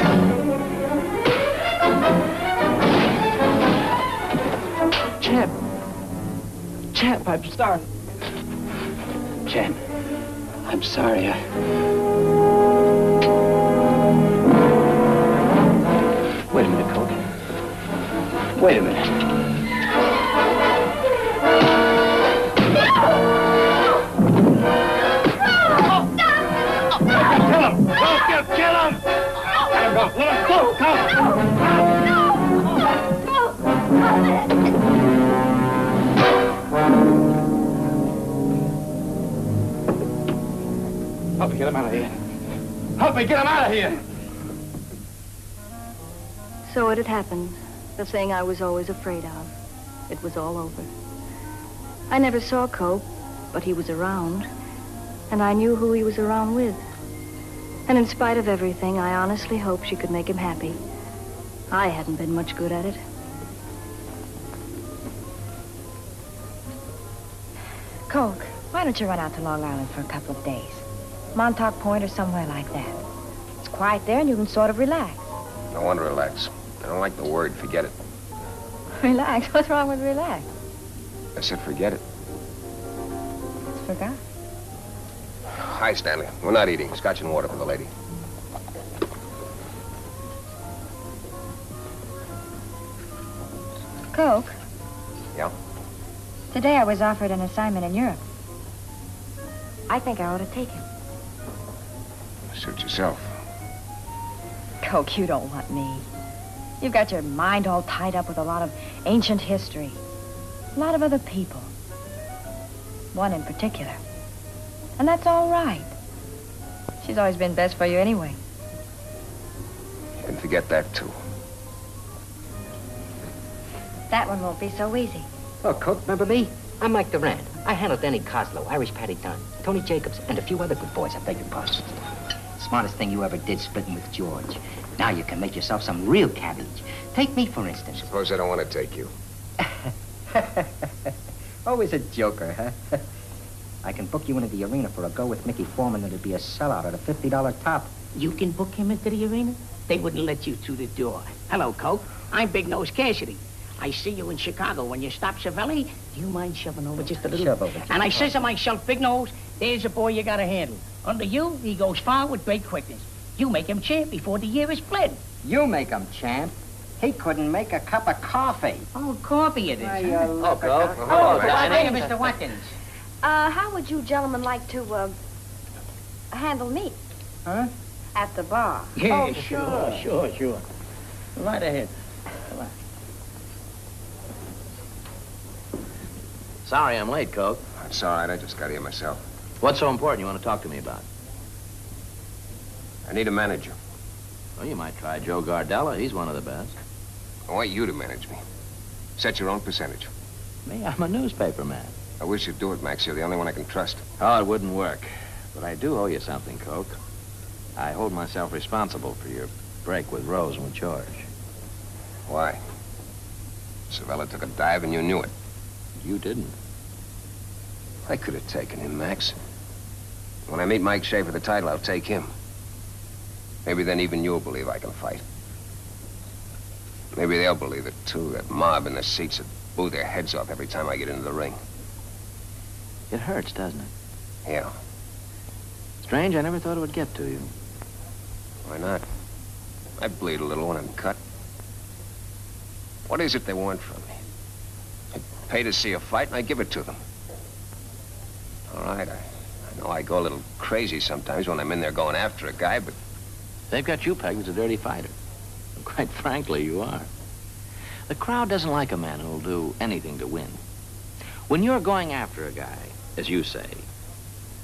Champ. Champ, I'm sorry. Champ, I'm sorry. I... Wait a minute, Coke. Wait a minute. Let him go! Come! No! No! No! No! Help me get him out of here. Help me get him out of here! So it had happened. The thing I was always afraid of. It was all over. I never saw Cope, but he was around. And I knew who he was around with. And in spite of everything, I honestly hoped she could make him happy. I hadn't been much good at it. Coke, why don't you run out to Long Island for a couple of days? Montauk Point or somewhere like that. It's quiet there and you can sort of relax. I want to relax. I don't like the word. Forget it. Relax? What's wrong with relax? I said forget it. It's forgot. Hi, Stanley. We're not eating. Scotch and water for the lady. Coke? Yeah? Today I was offered an assignment in Europe. I think I ought to take it. Suit yourself. Coke, you don't want me. You've got your mind all tied up with a lot of ancient history. A lot of other people. One in particular. And that's all right. She's always been best for you anyway. And forget that, too. That one won't be so easy. Oh, Coke, remember me? I'm Mike Durant. I handled Danny Coslow, Irish Patty Dunn, Tony Jacobs, and a few other good boys, I beg your pardon. Smartest thing you ever did, splitting with George. Now you can make yourself some real cabbage. Take me, for instance. Suppose I don't want to take you. Always a joker, huh? I can book you into the arena for a go with Mickey Foreman, and it'd be a sellout at a fifty dollar top. You can book him into the arena? They wouldn't let you through the door. Hello, Coke. I'm Big Nose Cassidy. I see you in Chicago. When you stop Savella, do you mind shoving over just a little? Shove over. And I says to myself, Big Nose, there's a boy you gotta handle. Under you, he goes far with great quickness. You make him champ before the year is fled. You make him champ? He couldn't make a cup of coffee. Oh, coffee it is. Hey, uh, oh, Coke. Oh, hello, Danny. Hey, Mister Watkins. Uh, how would you gentlemen like to, uh, handle me? Huh? At the bar. Yeah, oh, sure, sure, sure. Right ahead. Right. Sorry I'm late, Coke. It's all right. I just got here myself. What's so important you want to talk to me about? I need a manager. Well, you might try Joe Gardella. He's one of the best. I want you to manage me. Set your own percentage. Me? I'm a newspaper man. I wish you'd do it, Max. You're the only one I can trust. Oh, it wouldn't work. But I do owe you something, Coke. I hold myself responsible for your break with Rose and with George. Why? Savella took a dive and you knew it. You didn't. I could have taken him, Max. When I meet Mike Shea for the title, I'll take him. Maybe then even you'll believe I can fight. Maybe they'll believe it, too, that mob in the seats that blew their heads off every time I get into the ring. It hurts, doesn't it? Yeah. Strange, I never thought it would get to you. Why not? I bleed a little when I'm cut. What is it they want from me? I pay to see a fight and I give it to them. All right, I, I know I go a little crazy sometimes when I'm in there going after a guy, but... They've got you pegged as a dirty fighter. And quite frankly, you are. The crowd doesn't like a man who'll do anything to win. When you're going after a guy, as you say,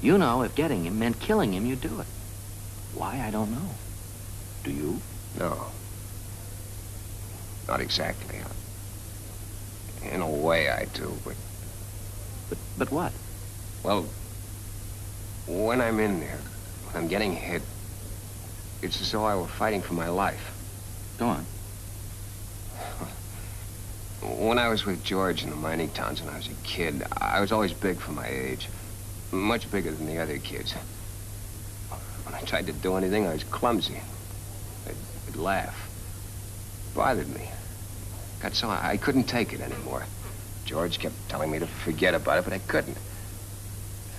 you know if getting him meant killing him, you'd do it. Why, I don't know. Do you? No. Not exactly. In a way, I do, but... But, but what? Well, when I'm in there, when I'm getting hit, it's as though I were fighting for my life. Go on. When I was with George in the mining towns when I was a kid, I was always big for my age. Much bigger than the other kids. When I tried to do anything, I was clumsy. I'd, I'd laugh. It bothered me. Got so I, I couldn't take it anymore. George kept telling me to forget about it, but I couldn't.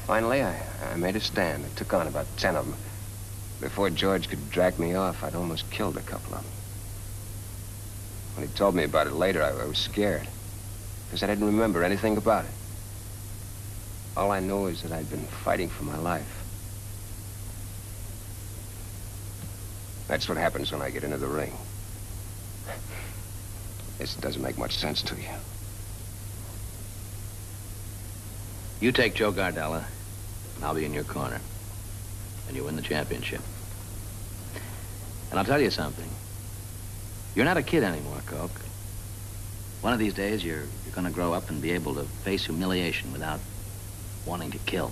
Finally, I, I made a stand. I took on about ten of them. Before George could drag me off, I'd almost killed a couple of them. When he told me about it later, I, I was scared. Because I didn't remember anything about it. All I know is that I'd been fighting for my life. That's what happens when I get into the ring. This doesn't make much sense to you. You take Joe Gardella, and I'll be in your corner. And you win the championship. And I'll tell you something. You're not a kid anymore, Coke. One of these days, you're, you're going to grow up and be able to face humiliation without wanting to kill.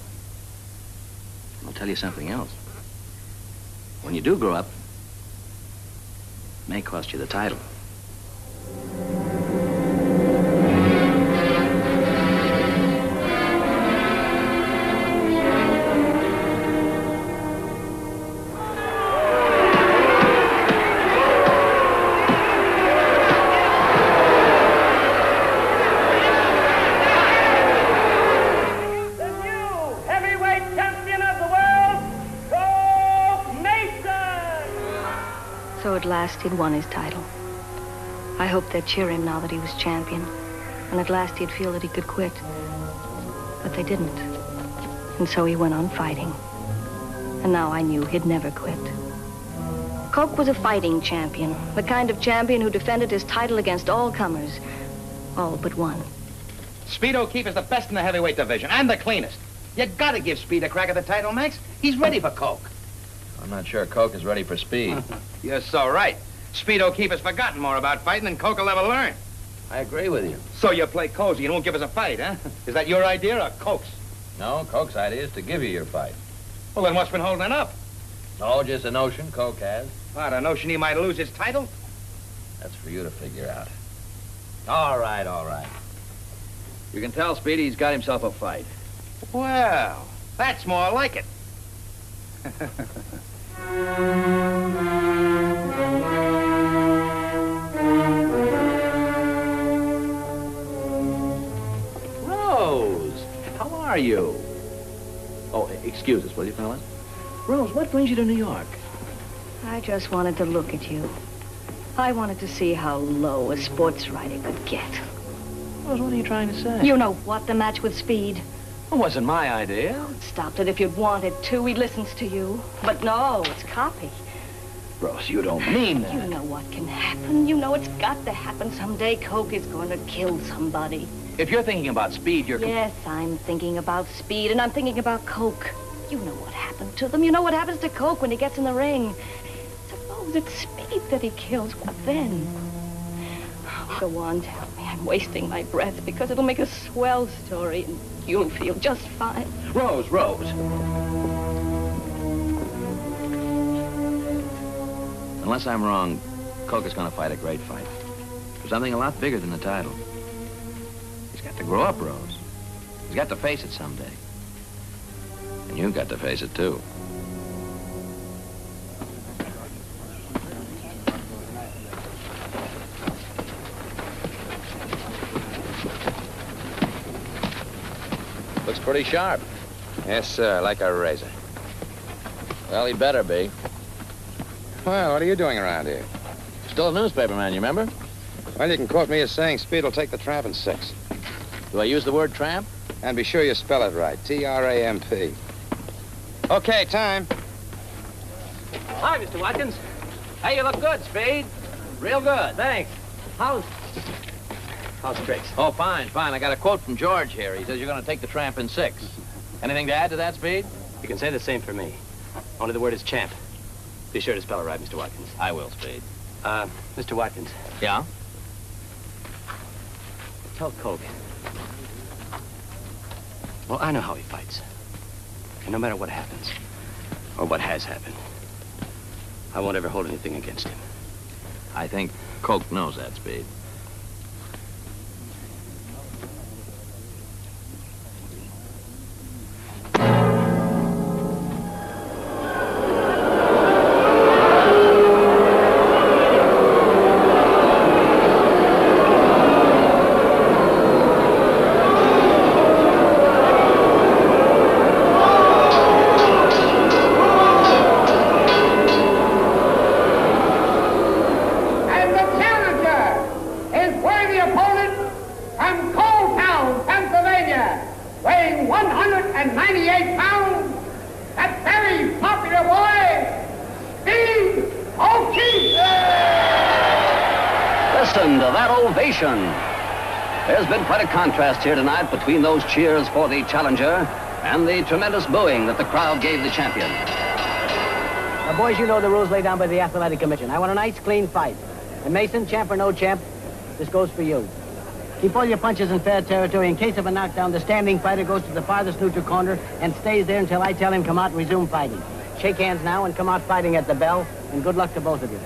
And I'll tell you something else. When you do grow up, it may cost you the title. He'd won his title. I hoped they'd cheer him now that he was champion, and at last he'd feel that he could quit. But they didn't. And so he went on fighting. And now I knew he'd never quit. Coke was a fighting champion, the kind of champion who defended his title against all comers, all but one. Speed O'Keefe is the best in the heavyweight division, and the cleanest. You gotta give Speed a crack at the title, Max. He's ready for Coke. I'm not sure Coke is ready for Speed. You're so right. Speed O'Keefe has forgotten more about fighting than Coke will ever learn. I agree with you. So you play cozy and won't give us a fight, huh? Is that your idea or Coke's? No, Coke's idea is to give you your fight. Well, then what's been holding it up? No, just a notion Coke has. What, a notion he might lose his title? That's for you to figure out. All right, all right. You can tell Speedy he's got himself a fight. Well, that's more like it. Rose, how are you? Oh, excuse us, will you, fellas? Rose, what brings you to New York? I just wanted to look at you. I wanted to see how low a sports writer could get. Rose, what are you trying to say? You know what, the match with Speed. It wasn't my idea. Don't stop it if you'd wanted to. He listens to you. But no, it's copy. Rose, you don't mean that. You know what can happen. You know it's got to happen someday. Coke is going to kill somebody. If you're thinking about Speed, you're... Yes, I'm thinking about Speed, and I'm thinking about Coke. You know what happened to them. You know what happens to Coke when he gets in the ring. Suppose it's Speed that he kills. What then? Oh, go on, tell me. I'm wasting my breath because it'll make a swell story. And you'll feel just fine. Rose, Rose. Unless I'm wrong, Coke is going to fight a great fight. For something a lot bigger than the title. He's got to grow up, Rose. He's got to face it someday. And you've got to face it, too. Pretty sharp. Yes, sir, like a razor. Well, he better be. Well, what are you doing around here? Still a newspaper man, you remember? Well, you can quote me as saying Speed will take the tramp in six. Do I use the word tramp? And be sure you spell it right. T R A M P. Okay, time. Hi, Mister Watkins. Hey, you look good, Speed. Real good, thanks. How's... How's tricks? Oh, fine, fine. I got a quote from George here. He says you're going to take the tramp in six. Anything to add to that, Speed? You can say the same for me. Only the word is champ. Be sure to spell it right, Mister Watkins. I will, Speed. Uh, Mister Watkins. Yeah? Tell Coke. Well, I know how he fights. And no matter what happens, or what has happened, I won't ever hold anything against him. I think Coke knows that, Speed. Listen to that ovation. There's been quite a contrast here tonight between those cheers for the challenger and the tremendous booing that the crowd gave the champion. Now, boys, you know the rules laid down by the Athletic Commission. I want a nice, clean fight. And Mason, champ or no champ, this goes for you. Keep all your punches in fair territory. In case of a knockdown, the standing fighter goes to the farthest neutral corner and stays there until I tell him come out and resume fighting. Shake hands now and come out fighting at the bell, and good luck to both of you.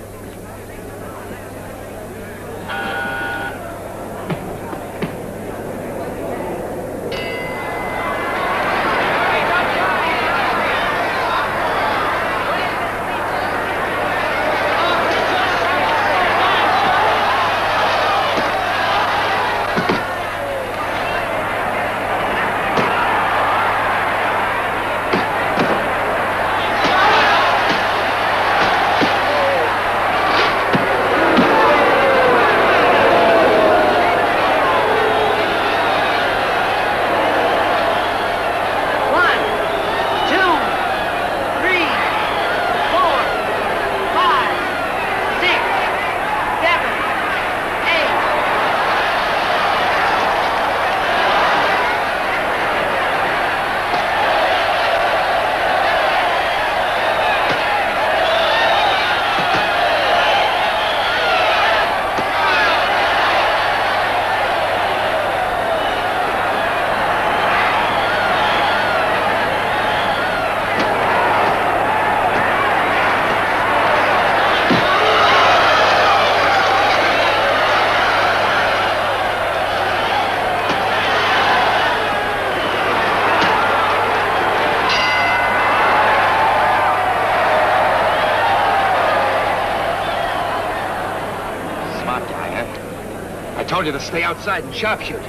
I told you to stay outside and sharpshoot.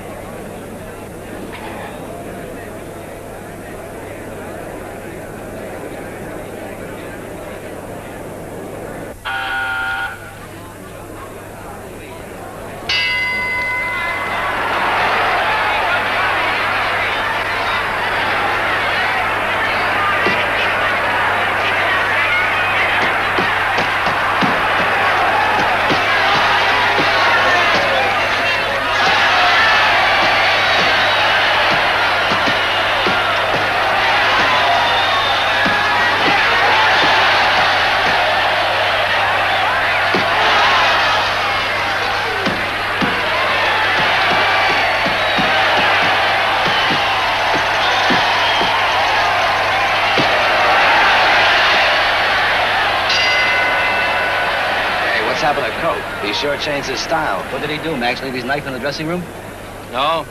Sure changed his style. What did he do, Max? Leave his knife in the dressing room? No.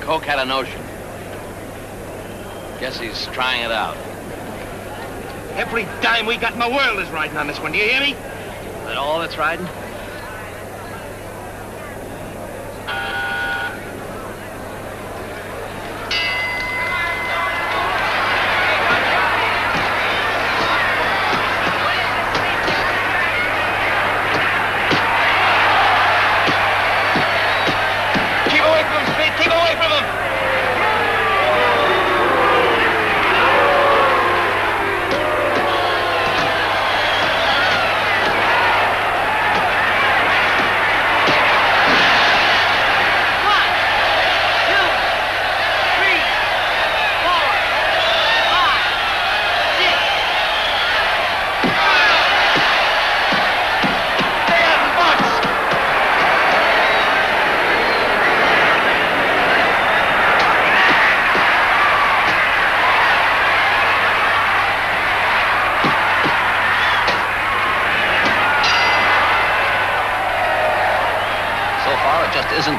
Coke had a notion. Guess he's trying it out. Every dime we got in the world is riding on this one. Do you hear me? Is that all that's riding?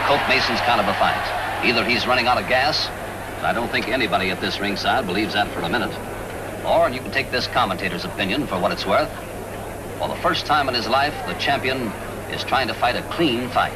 Coke Mason's kind of a fight. Either he's running out of gas, and I don't think anybody at this ringside believes that for a minute, or you can take this commentator's opinion for what it's worth. For the first time in his life, the champion is trying to fight a clean fight.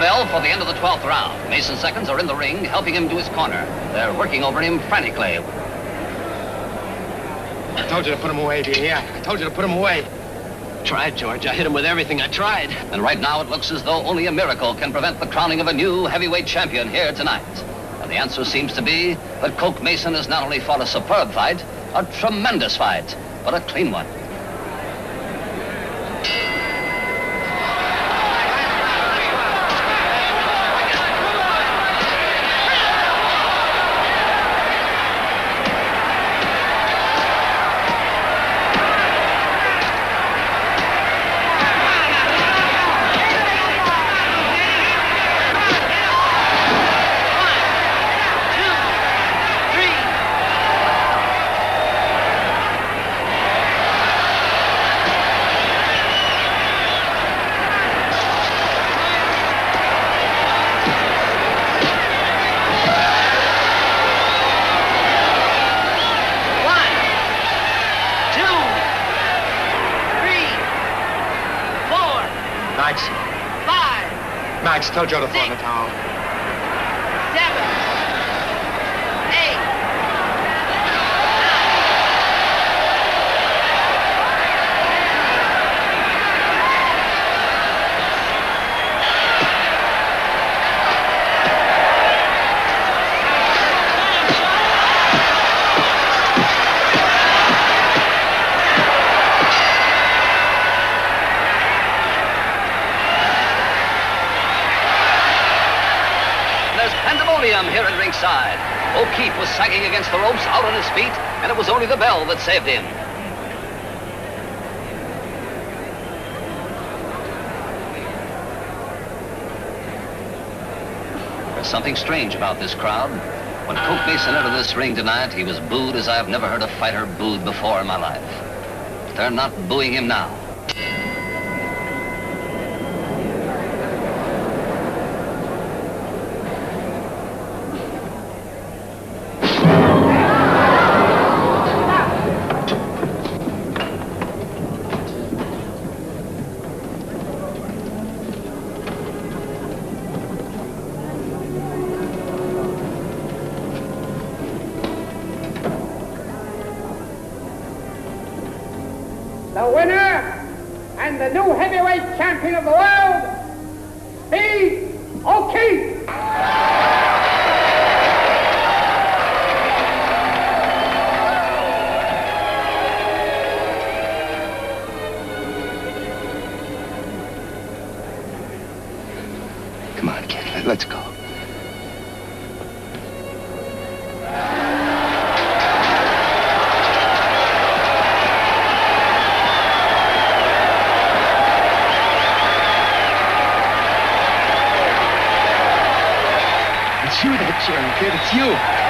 bell for the end of the twelfth round. Mason's seconds are in the ring, helping him to his corner. They're working over him frantically. I told you to put him away, Junior. I told you to put him away. I tried, George. I hit him with everything. I tried. And right now it looks as though only a miracle can prevent the crowning of a new heavyweight champion here tonight. And the answer seems to be that Coke Mason has not only fought a superb fight, a tremendous fight, but a clean one. Tell Joe to throw in the towel. Seven. Eight. Here at ringside, O'Keefe was sagging against the ropes, out on his feet, and it was only the bell that saved him. There's something strange about this crowd. When Coke Mason entered this ring tonight, he was booed as I've never heard a fighter booed before in my life. But they're not booing him now. It's you, that cheering kid. It's you.